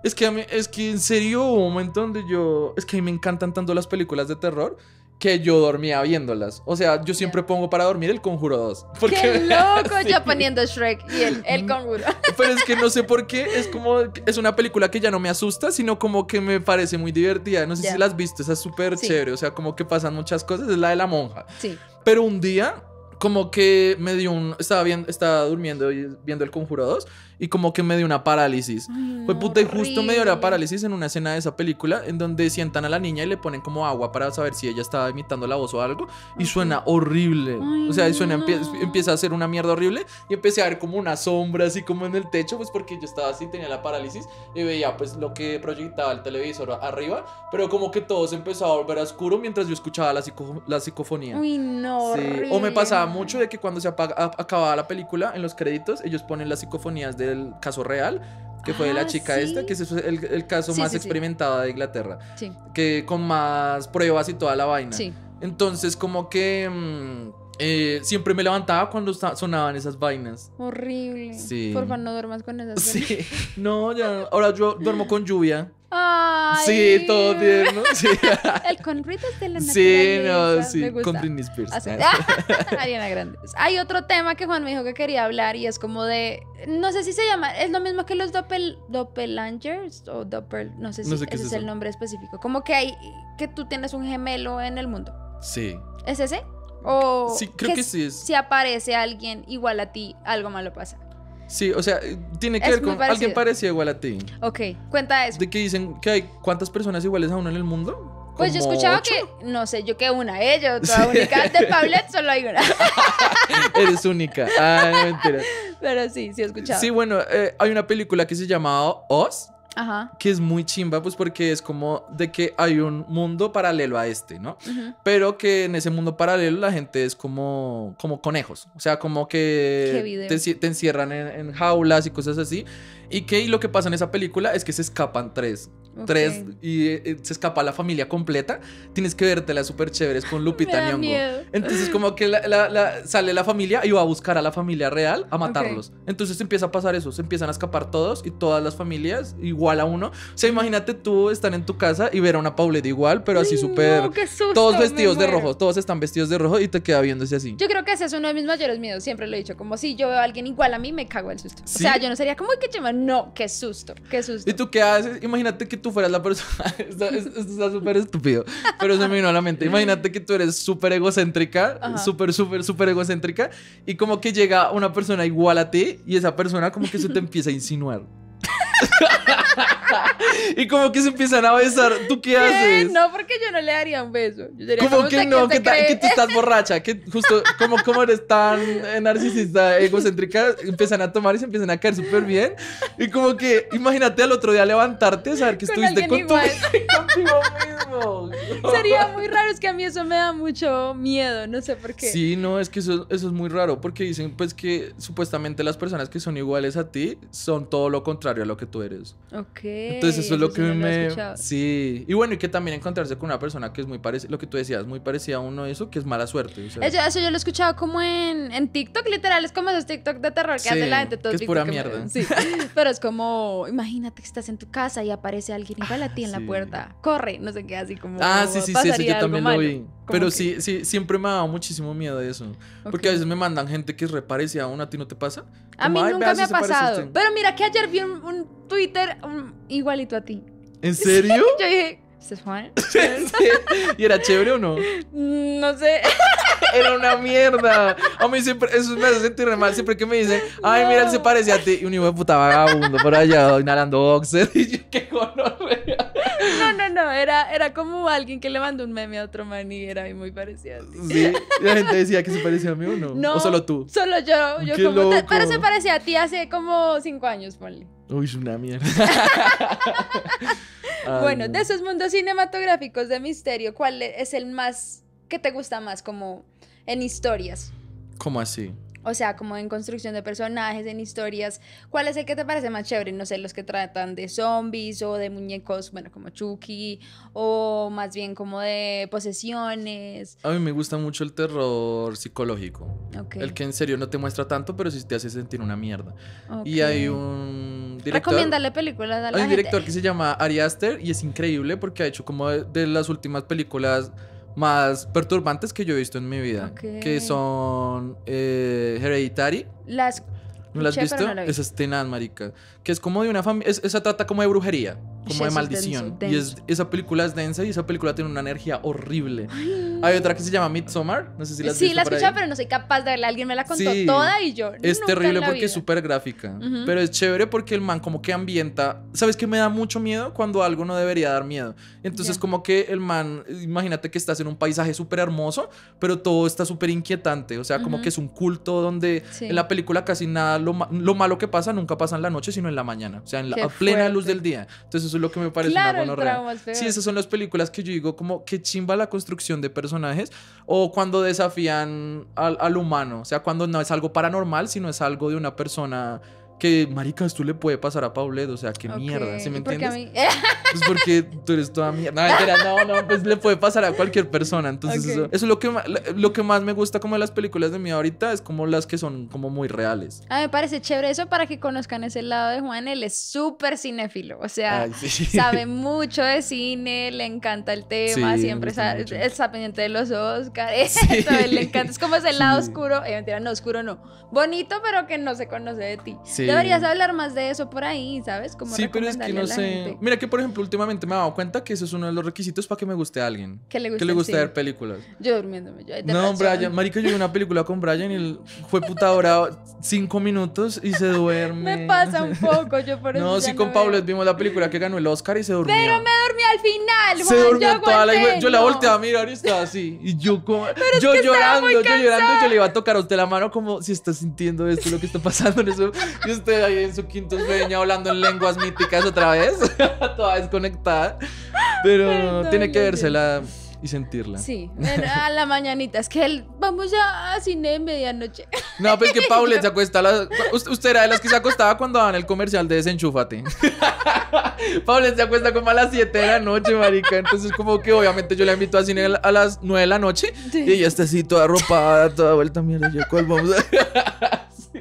Es que, a mí, es que en serio hubo un momento donde yo... Es que a mí me encantan tanto las películas de terror que yo dormía viéndolas. O sea, yo siempre yeah. pongo para dormir El Conjuro dos. Porque... ¡Qué loco! sí. Yo poniendo Shrek y el, el Conjuro. Pero es que no sé por qué. Es como... Es una película que ya no me asusta, sino como que me parece muy divertida. No sé yeah. si las has visto. Esa es súper sí. chévere. O sea, como que pasan muchas cosas. Es la de la monja. Sí. Pero un día... Como que me dio un... Estaba, viendo, estaba durmiendo y viendo El Conjuro dos y como que me dio una parálisis. Ay, fue puta, horrible. Y justo me dio la parálisis en una escena de esa película en donde sientan a la niña y le ponen como agua para saber si ella estaba imitando la voz o algo. Y okay. suena horrible. Ay, o sea, suena, empie, empieza a hacer una mierda horrible y empecé a ver como una sombra así como en el techo, pues porque yo estaba así, tenía la parálisis y veía pues lo que proyectaba el televisor arriba, pero como que todo se empezó a volver a oscuro mientras yo escuchaba la, psico, la psicofonía. Uy, no, sí. O me pasaba mucho de que cuando se apaga, a, acababa la película, en los créditos ellos ponen las psicofonías del caso real, que fue ah, de la chica ¿sí? esta, que es el, el caso sí, más sí, experimentado sí. de Inglaterra, sí. que con más pruebas y toda la vaina. Sí. Entonces como que mmm, Eh, siempre me levantaba cuando sonaban esas vainas. Horrible. Sí. Por favor, no duermas con esas vainas. Sí. No, ya. Ahora yo duermo con lluvia. Sí, todo tierno. Sí. El conrito es de la naturaleza. Sí, no, sí. Con Britney Spears. Así. Ariana Grande. Hay otro tema que Juan me dijo que quería hablar y es como de... No sé si se llama... Es lo mismo que los doppel, doppelangers o doppel... No sé si no sé ese es, es el nombre específico. Como que hay... Que tú tienes un gemelo en el mundo. Sí. ¿Es ese? O sí, creo que, que sí es. Si aparece alguien igual a ti, algo malo pasa. Sí, o sea, tiene que es ver con parecido. Alguien parecido igual a ti. Ok, cuenta eso. De que dicen que hay cuántas personas iguales a uno en el mundo. Pues yo he escuchado ocho? Que, no sé, yo que una, ¿eh? Yo toda sí. única. De Paulettee solo hay una. Eres única. Ah, no, mentira. Pero sí, sí he escuchado. Sí, bueno, eh, hay una película que se llama Us. Ajá. Que es muy chimba, pues porque es como de que hay un mundo paralelo a este, ¿no? Uh-huh. Pero que en ese mundo paralelo la gente es como, como conejos. O sea, como que te, te encierran en, en jaulas y cosas así. Y que y lo que pasa en esa película es que se escapan tres. Okay. Tres y eh, se escapa la familia completa. Tienes que vértela súper chéveres con Lupita Nyong'o. Miedo. Entonces como que la, la, la, sale la familia y va a buscar a la familia real a matarlos. Okay. Entonces empieza a pasar eso. Se empiezan a escapar todos y todas las familias igual a uno. O sea, imagínate tú estar en tu casa y ver a una Paulettee igual, pero así súper... No, qué susto, todos vestidos de rojo. Todos están vestidos de rojo y te queda viéndose así. Yo creo que ese es uno de mis mayores miedos. Siempre lo he dicho. Como si yo veo a alguien igual a mí, me cago el susto. ¿Sí? O sea, yo no sería como que chema. No, qué susto, qué susto. ¿Y tú qué haces? Imagínate que tú fueras la persona... Esto está súper estúpido, pero se me vino a la mente. Imagínate que tú eres súper egocéntrica, súper, súper, súper egocéntrica, y como que llega una persona igual a ti, y esa persona como que se te empieza a insinuar. Y como que se empiezan a besar. ¿Tú qué, ¿Qué? haces? No, porque yo no le daría un beso. Yo diría, ¿Cómo, ¿Cómo que no? Que, ta, que tú estás borracha. Que justo como, como eres tan narcisista, egocéntrica, empiezan a tomar y se empiezan a caer súper bien. Y como que imagínate al otro día levantarte, saber que con estuviste con tu, contigo mismo. No. Sería muy raro, es que a mí eso me da mucho miedo. No sé por qué. Sí, no, es que eso, eso es muy raro. Porque dicen pues que supuestamente las personas que son iguales a ti son todo lo contrario a lo que tú eres. Ok. Entonces eso es lo que no me... Lo sí. Y bueno, y que también encontrarse con una persona que es muy parecida, lo que tú decías, muy parecida a uno de eso, que es mala suerte. O sea. eso, eso yo lo he escuchado como en, en TikTok, literal, es como esos TikTok de terror que sí, hace la gente todo. Que es pura que mierda. Me... Sí. Pero es como, imagínate que estás en tu casa y aparece alguien igual a ti en sí. la puerta. Corre, no sé qué, así como... Ah, sí, sí, sí, eso yo también malo. Lo vi. Pero que... sí, sí, siempre me ha dado muchísimo miedo de eso. Okay. Porque a veces me mandan gente que reparece a una, ¿a ti no te pasa? Como, a mí nunca me ha pasado. Pero mira que ayer vi un, un Twitter un, igualito a ti. ¿En serio? Sí, yo dije, ¿este es Juan? Sí, sí. ¿Y era chévere o no? No sé. Era una mierda. A mí siempre, eso me hace sentir re mal. Siempre que me dicen, ay, no. mira, él se parece a ti. Y un hijo de puta vagabundo por allá inhalando boxer. Y yo, qué gonorrea. No, no, no, era, era como alguien que le mandó un meme a otro man y era muy parecido a ti. Sí, la gente decía que se parecía a mí o no. no ¿O solo tú? Solo yo. yo como, loco. Pero se parecía a ti hace como cinco años, ponle. Uy, es una mierda. Ay, bueno, no. de esos mundos cinematográficos de misterio, ¿cuál es el más que te gusta más? Como en historias. ¿Cómo así? O sea, como en construcción de personajes, en historias. ¿Cuál es el que te parece más chévere? No sé, los que tratan de zombies o de muñecos, bueno, como Chucky, o más bien como de posesiones. A mí me gusta mucho el terror psicológico. Okay. El que en serio no te muestra tanto, pero sí te hace sentir una mierda. Okay. Y hay un director... Recomiéndale películas a la gente. Hay un director que se llama Ari Aster y es increíble porque ha hecho como de las últimas películas... más perturbantes que yo he visto en mi vida. Okay. Que son eh, Hereditary. Las... ¿No las has visto? No Esa es tenaz, marica. Que es como de una familia... Es, esa trata como de brujería. Como de maldición. Y es, esa película es densa y esa película tiene una energía horrible. Ay. Hay otra que se llama Midsommar. No sé si la has sí, visto la escuchaba, pero no soy capaz de verla. Alguien me la contó sí, toda y yo es nunca terrible porque vida. Es súper gráfica. Uh-huh. Pero es chévere porque el man como que ambienta... ¿Sabes qué? Me da mucho miedo cuando algo no debería dar miedo. Entonces yeah. como que el man... Imagínate que estás en un paisaje súper hermoso, pero todo está súper inquietante. O sea, como uh-huh. que es un culto donde sí. en la película casi nada... Lo, ma lo malo que pasa nunca pasa en la noche, sino en la mañana. O sea, en la a plena luz del día. Entonces... Eso es lo que me parece claro, una gonorrea. Sí, esas son las películas que yo digo como que chimba la construcción de personajes o cuando desafían al, al humano. O sea, cuando no es algo paranormal, sino es algo de una persona que, maricas, tú le puede pasar a Paulette, o sea, qué okay. mierda, ¿sí me entiendes? Mí... pues porque tú eres toda mierda. No, mentira, no, no, pues le puede pasar a cualquier persona. Entonces, okay. eso, eso es lo que, lo que más me gusta como de las películas de miedo ahorita, es como las que son como muy reales. Ah, me parece chévere eso para que conozcan ese lado de Juan. Él es súper cinéfilo, o sea, ay, sí. sabe mucho de cine, le encanta el tema, sí, siempre sabe, está pendiente de los Oscars, sí. Entonces, le encanta. Es como ese lado sí. oscuro, eh, mentira, no, oscuro no, bonito, pero que no se conoce de ti. Sí. Deberías hablar más de eso por ahí, ¿sabes? Como sí, pero es que no sé. Gente. Mira que, por ejemplo, últimamente me he dado cuenta que eso es uno de los requisitos para que me guste a alguien. Que le guste, que le guste ver películas. Yo durmiéndome. Yo, no, Brian. Marica, yo vi una película con Brian y él fue puta ahora cinco minutos y se duerme. Me pasa un poco, yo por eso. No, sí, no con Paulettee vimos la película que ganó el Oscar y se durmió. Pero me dormí al final, Juan. Se durmió yo toda aguanté, la... Yo la volteé a mirar y estaba así. Y yo como... Yo llorando, yo llorando. Yo le iba a tocar a usted la mano como si está sintiendo esto, lo que está pasando en eso. Y usted ahí en su quinto sueño hablando en lenguas míticas otra vez, toda desconectada, pero perdón, tiene que vérsela y sentirla. Sí, a la mañanita, es que él, vamos ya a cine en medianoche. No, pues que Paulette se acuesta, la, usted era de las que se acostaba cuando daban el comercial de Desenchúfate. Paulette se acuesta como a las siete de la noche, marica, entonces como que obviamente yo la invito a cine a las nueve de la noche, sí. y ella está así toda arropada, toda vuelta, mierda, yo cuál vamos a... sí.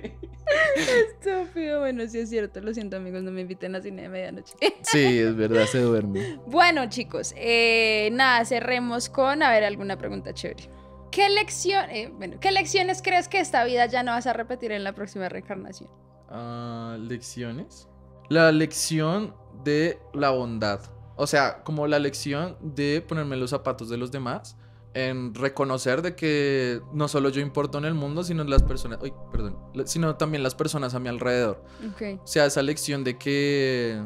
Estúpido, bueno, sí es cierto. Lo siento, amigos, no me inviten a cine de medianoche. Sí, es verdad, se duerme. Bueno, chicos, eh, nada, cerremos con, a ver, alguna pregunta chévere. ¿Qué lección, eh, bueno, ¿qué lecciones crees que esta vida ya no vas a repetir en la próxima reencarnación? Uh, ¿Lecciones? La lección de la bondad. O sea, como la lección de ponerme los zapatos de los demás, en reconocer de que no solo yo importo en el mundo, sino las personas, uy, perdón, sino también las personas a mi alrededor. Okay. O sea, esa lección de que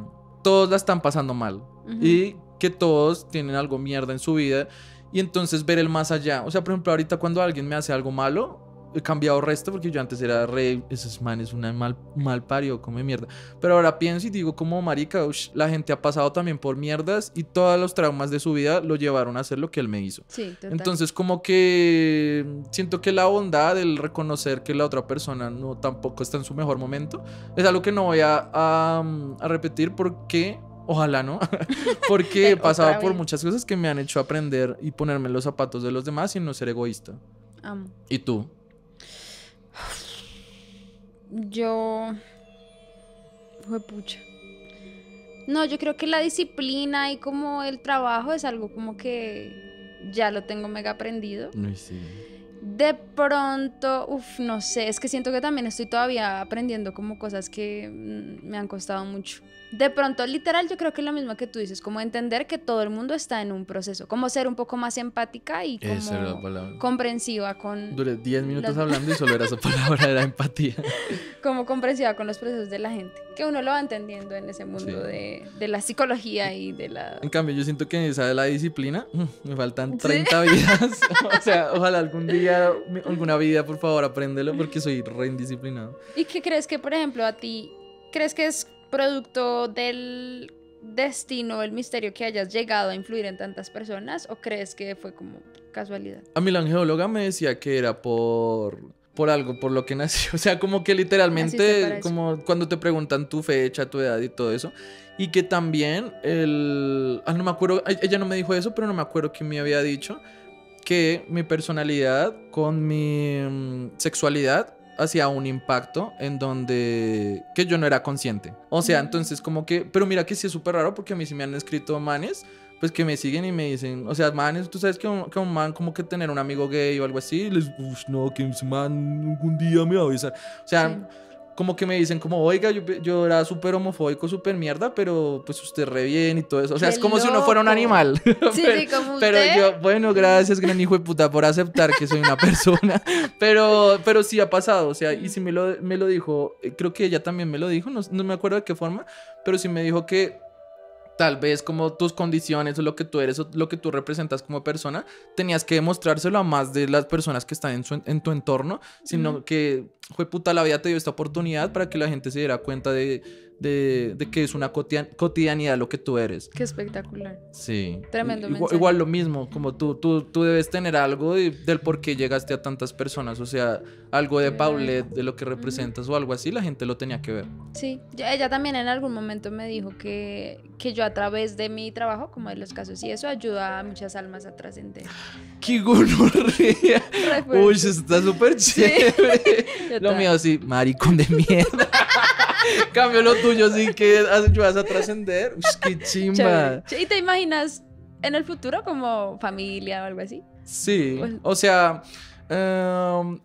todos la están pasando mal, uh-huh. y que todos tienen algo mierda en su vida, y entonces ver el más allá. O sea, por ejemplo, ahorita cuando alguien me hace algo malo, he cambiado resto, porque yo antes era re, esos manes, una mal, mal pario, come mierda. Pero ahora pienso y digo como, marica, ush, la gente ha pasado también por mierdas y todos los traumas de su vida lo llevaron a hacer lo que él me hizo. Sí, total. Entonces como que siento que la bondad, el reconocer que la otra persona no tampoco está en su mejor momento, es algo que no voy a, a, a repetir porque... Ojalá no, porque he pasado por muchas cosas que me han hecho aprender y ponerme en los zapatos de los demás y no ser egoísta. Amo. ¿Y tú? Yo... Juepucha. No, yo creo que la disciplina y como el trabajo es algo como que ya lo tengo mega aprendido. Sí. De pronto, uff, no sé, es que siento que también estoy todavía aprendiendo como cosas que me han costado mucho. De pronto, literal, yo creo que es lo mismo que tú dices, como entender que todo el mundo está en un proceso, como ser un poco más empática y como comprensiva con... Duré diez minutos las... hablando y solo era esa palabra, era empatía. Como comprensiva con los procesos de la gente, que uno lo va entendiendo en ese mundo, sí. de, de la psicología y de la... En cambio, yo siento que en esa de la disciplina, me faltan treinta ¿sí? vidas, o sea, ojalá algún día, alguna vida, por favor, apréndelo, porque soy re indisciplinado. ¿Y qué crees que, por ejemplo, a ti, crees que es... producto del destino, el misterio que hayas llegado a influir en tantas personas, o crees que fue como casualidad? A mí la angeóloga me decía que era por por algo, por lo que nací, o sea, como que literalmente, como cuando te preguntan tu fecha, tu edad y todo eso, y que también el, ah, no me acuerdo, ella no me dijo eso, pero no me acuerdo quién me había dicho que mi personalidad con mi um, sexualidad hacía un impacto en donde... que yo no era consciente. O sea, entonces como que... Pero mira que sí es súper raro porque a mí sí me han escrito manes, pues que me siguen y me dicen... O sea, manes, tú sabes que un, que un man como que tener un amigo gay o algo así, y les... Uf, no, que ese man algún día me va a avisar. O sea... Sí. Como que me dicen como, oiga, yo, yo era súper homofóbico, súper mierda, pero pues usted re bien y todo eso. O sea, qué es como loco. Si uno fuera un animal. Sí, pero, sí, como usted. Pero yo, bueno, gracias, gran hijo de puta, por aceptar que soy una persona. Pero, pero sí ha pasado, o sea, y si me lo, me lo dijo, creo que ella también me lo dijo, no, no me acuerdo de qué forma, pero sí me dijo que tal vez como tus condiciones o lo que tú eres o lo que tú representas como persona, tenías que demostrárselo a más de las personas que están en, su, en tu entorno, sino mm. que, jueputa, la vida te dio esta oportunidad para que la gente se diera cuenta de, de, de que es una cotidia cotidianidad lo que tú eres. Qué espectacular. Sí. Tremendo igual, mensaje. Igual lo mismo, como tú, tú, tú debes tener algo de, del por qué llegaste a tantas personas, o sea, algo de Paulettee, de lo que representas uh-huh. o algo así, la gente lo tenía que ver. Sí, ella también en algún momento me dijo que, que yo a través de mi trabajo, como de los casos y eso, ayuda a muchas almas a trascender. ¡Qué gonorrea! Uy, eso está súper chévere. Sí. Lo mío sí, maricón de mierda. Cambio lo tuyo, sí que ayudas a trascender. Uy, qué chimba. ¿Y te imaginas en el futuro como familia o algo así? Sí, pues, o sea... Um,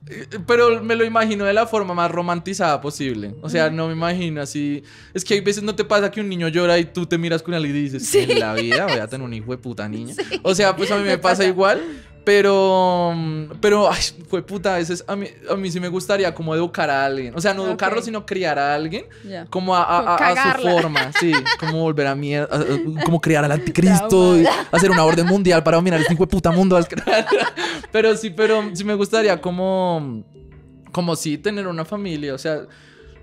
pero me lo imagino de la forma más romantizada posible. O sea, no me imagino así. Es que hay veces no te pasa que un niño llora y tú te miras con él y dices, sí. En la vida voy a tener un hijo de puta niña. Sí. O sea, pues a mí me, me pasa, pasa igual. Pero, pero, ay, fue puta, a veces a mí, a mí sí me gustaría como educar a alguien. O sea, no educarlo, okay. sino criar a alguien. Yeah. Como a, a, a, a su forma, sí. Como volver a mierda, como criar al anticristo. Y hacer una orden mundial para dominar el hijo de puta mundo. Pero sí, pero sí me gustaría como, como sí tener una familia. O sea,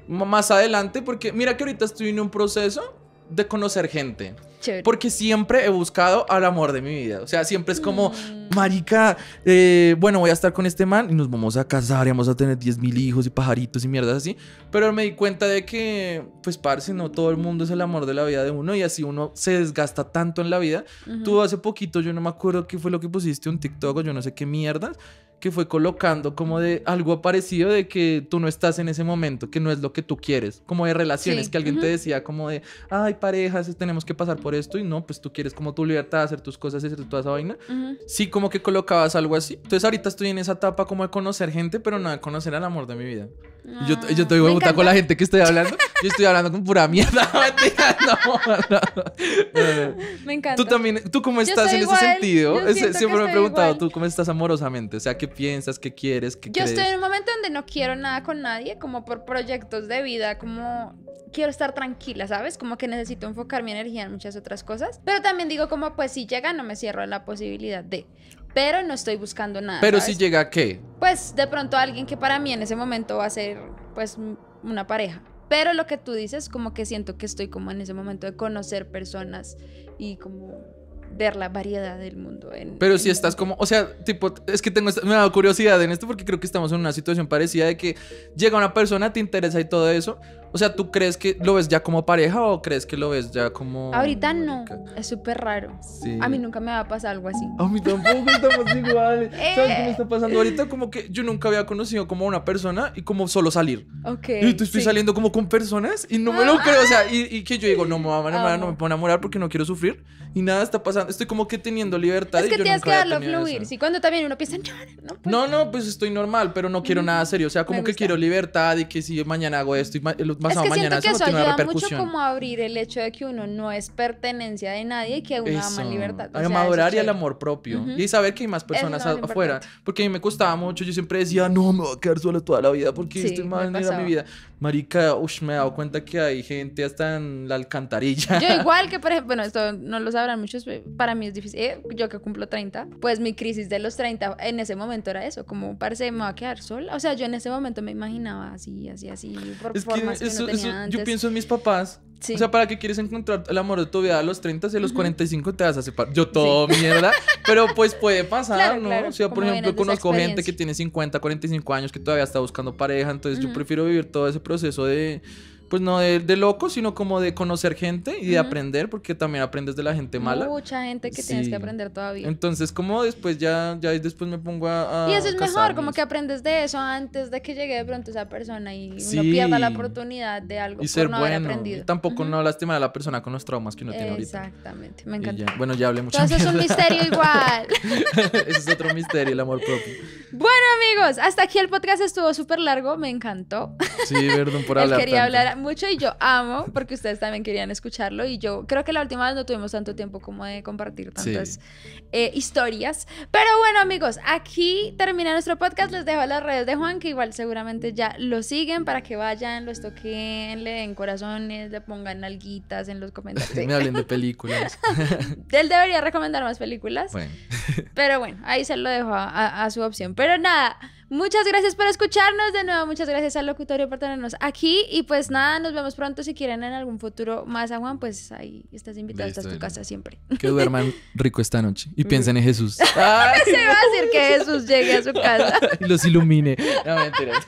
más adelante, porque mira que ahorita estoy en un proceso de conocer gente. Chévere. Porque siempre he buscado al amor de mi vida. O sea, siempre es como, mm. marica, eh, bueno, voy a estar con este man y nos vamos a casar y vamos a tener diez mil hijos y pajaritos y mierdas así. Pero me di cuenta de que, pues, parce, no todo el mundo es el amor de la vida de uno. Y así uno se desgasta tanto en la vida. Uh-huh. Tú hace poquito, yo no me acuerdo qué fue lo que pusiste, un TikTok o yo no sé qué mierdas, que fue colocando como de algo parecido de que tú no estás en ese momento, que no es lo que tú quieres, como de relaciones, sí. que alguien uh-huh. te decía como de, ay, parejas, tenemos que pasar por esto y no, pues tú quieres como tu libertad, hacer tus cosas y hacer toda esa vaina. Uh-huh. Sí, como que colocabas algo así. Entonces ahorita estoy en esa etapa como de conocer gente, pero no de conocer al amor de mi vida. Ah, yo, yo te digo, me gusta con la gente que estoy hablando. Yo estoy hablando con pura mierda. No, no, no. Me encanta. Tú también, ¿tú cómo estás en igual, ese sentido? Es, siempre me he preguntado, igual. ¿Tú cómo estás amorosamente? O sea, ¿qué piensas? ¿Qué quieres? ¿Qué yo crees? Estoy en un momento donde no quiero nada con nadie, como por proyectos de vida, como quiero estar tranquila, ¿sabes? Como que necesito enfocar mi energía en muchas otras cosas. Pero también digo como, pues si llega, no me cierro a la posibilidad de... Pero no estoy buscando nada. Pero ¿sabes? Si llega, ¿qué? Pues de pronto alguien que para mí en ese momento va a ser, pues, una pareja. Pero lo que tú dices, como que siento que estoy como en ese momento de conocer personas y como ver la variedad del mundo. En, pero en si estás como, o sea, tipo, es que tengo esta, me da curiosidad en esto porque creo que estamos en una situación parecida de que llega una persona, te interesa y todo eso. O sea, ¿tú crees que lo ves ya como pareja o crees que lo ves ya como...? Ahorita no, es súper raro. Sí. A mí nunca me va a pasar algo así. A mí tampoco, estamos iguales. Eh. ¿Sabes qué me está pasando ahorita? Como que yo nunca había conocido como a una persona y como solo salir. Ok. Y tú estoy sí. saliendo como con personas y no me lo creo. O sea, y, y que yo digo, no me voy a enamorar, no me puedo enamorar porque no quiero sufrir. Y nada está pasando. Estoy como que teniendo libertad. Es que y yo tienes nunca que darlo fluir. Sí, cuando también uno piensa, no, pues. No, no, pues estoy normal, pero no quiero mm. nada serio. O sea, como que quiero libertad y que si mañana hago esto y el más es que mañana, siento que eso, eso no ayuda mucho como a abrir el hecho de que uno no es pertenencia de nadie y que uno eso. Ama libertad. O sea, a madurar y el amor propio. Uh-huh. Y saber que hay más personas no afuera. Importante. Porque a mí me costaba mucho. Yo siempre decía, no, me voy a quedar sola toda la vida porque sí, estoy mal en mi vida. Marica, uff, me he dado cuenta que hay gente hasta en la alcantarilla. Yo igual que, por ejemplo, bueno, esto no lo sabrán muchos, para mí es difícil. Eh, yo que cumplo treinta, pues mi crisis de los treinta en ese momento era eso, como parece me voy a quedar sola. O sea, yo en ese momento me imaginaba así, así, así, por es formas que eso, no eso, yo pienso en mis papás. Sí. O sea, ¿para qué quieres encontrar el amor de tu vida a los treinta? Si a los uh-huh. cuarenta y cinco te vas a separar. Yo todo sí. mierda. Pero pues puede pasar, claro, ¿no? Claro. O sea, por como ejemplo, conozco gente que tiene cincuenta, cuarenta y cinco años que todavía está buscando pareja. Entonces uh-huh. yo prefiero vivir todo ese proceso de... Pues no de, de loco, sino como de conocer gente y de uh-huh. aprender, porque también aprendes de la gente mala. Mucha gente que sí. tienes que aprender todavía. Entonces, como después ya, ya después me pongo a, a y eso es casarnos. Mejor, como que aprendes de eso antes de que llegue de pronto esa persona y sí. uno pierda la oportunidad de algo y por ser no bueno. haber aprendido. Y tampoco uh-huh. no lastimar a la persona con los traumas que uno tiene ahorita. Exactamente, me encanta. Ya. Bueno, ya hablé mucho. Entonces mierda. Es un misterio igual. Eso es otro misterio, el amor propio. Bueno, amigos, hasta aquí el podcast estuvo súper largo, me encantó. Sí, perdón por hablar. Él quería tanto. hablar mucho y yo amo porque ustedes también querían escucharlo y yo creo que la última vez no tuvimos tanto tiempo como de compartir tantas sí. eh, historias, pero bueno amigos, aquí termina nuestro podcast. Les dejo las redes de Juan, que igual seguramente ya lo siguen, para que vayan, los toquen, le den corazones, le pongan alguitas en los comentarios. Me hablen de películas. Él debería recomendar más películas, bueno. Pero bueno, ahí se lo dejo a, a, a su opción, pero nada. Muchas gracias por escucharnos de nuevo. Muchas gracias al locutorio por tenernos aquí. Y pues nada, nos vemos pronto. Si quieren en algún futuro más a Juan, pues ahí estás invitado. Listo, hasta tu casa siempre. Que duerman rico esta noche. Y piensen en Jesús. Se va a decir que Jesús llegue a su casa y los ilumine. No, mentiras.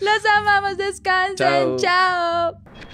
Los amamos, descansen. Chao. Chao.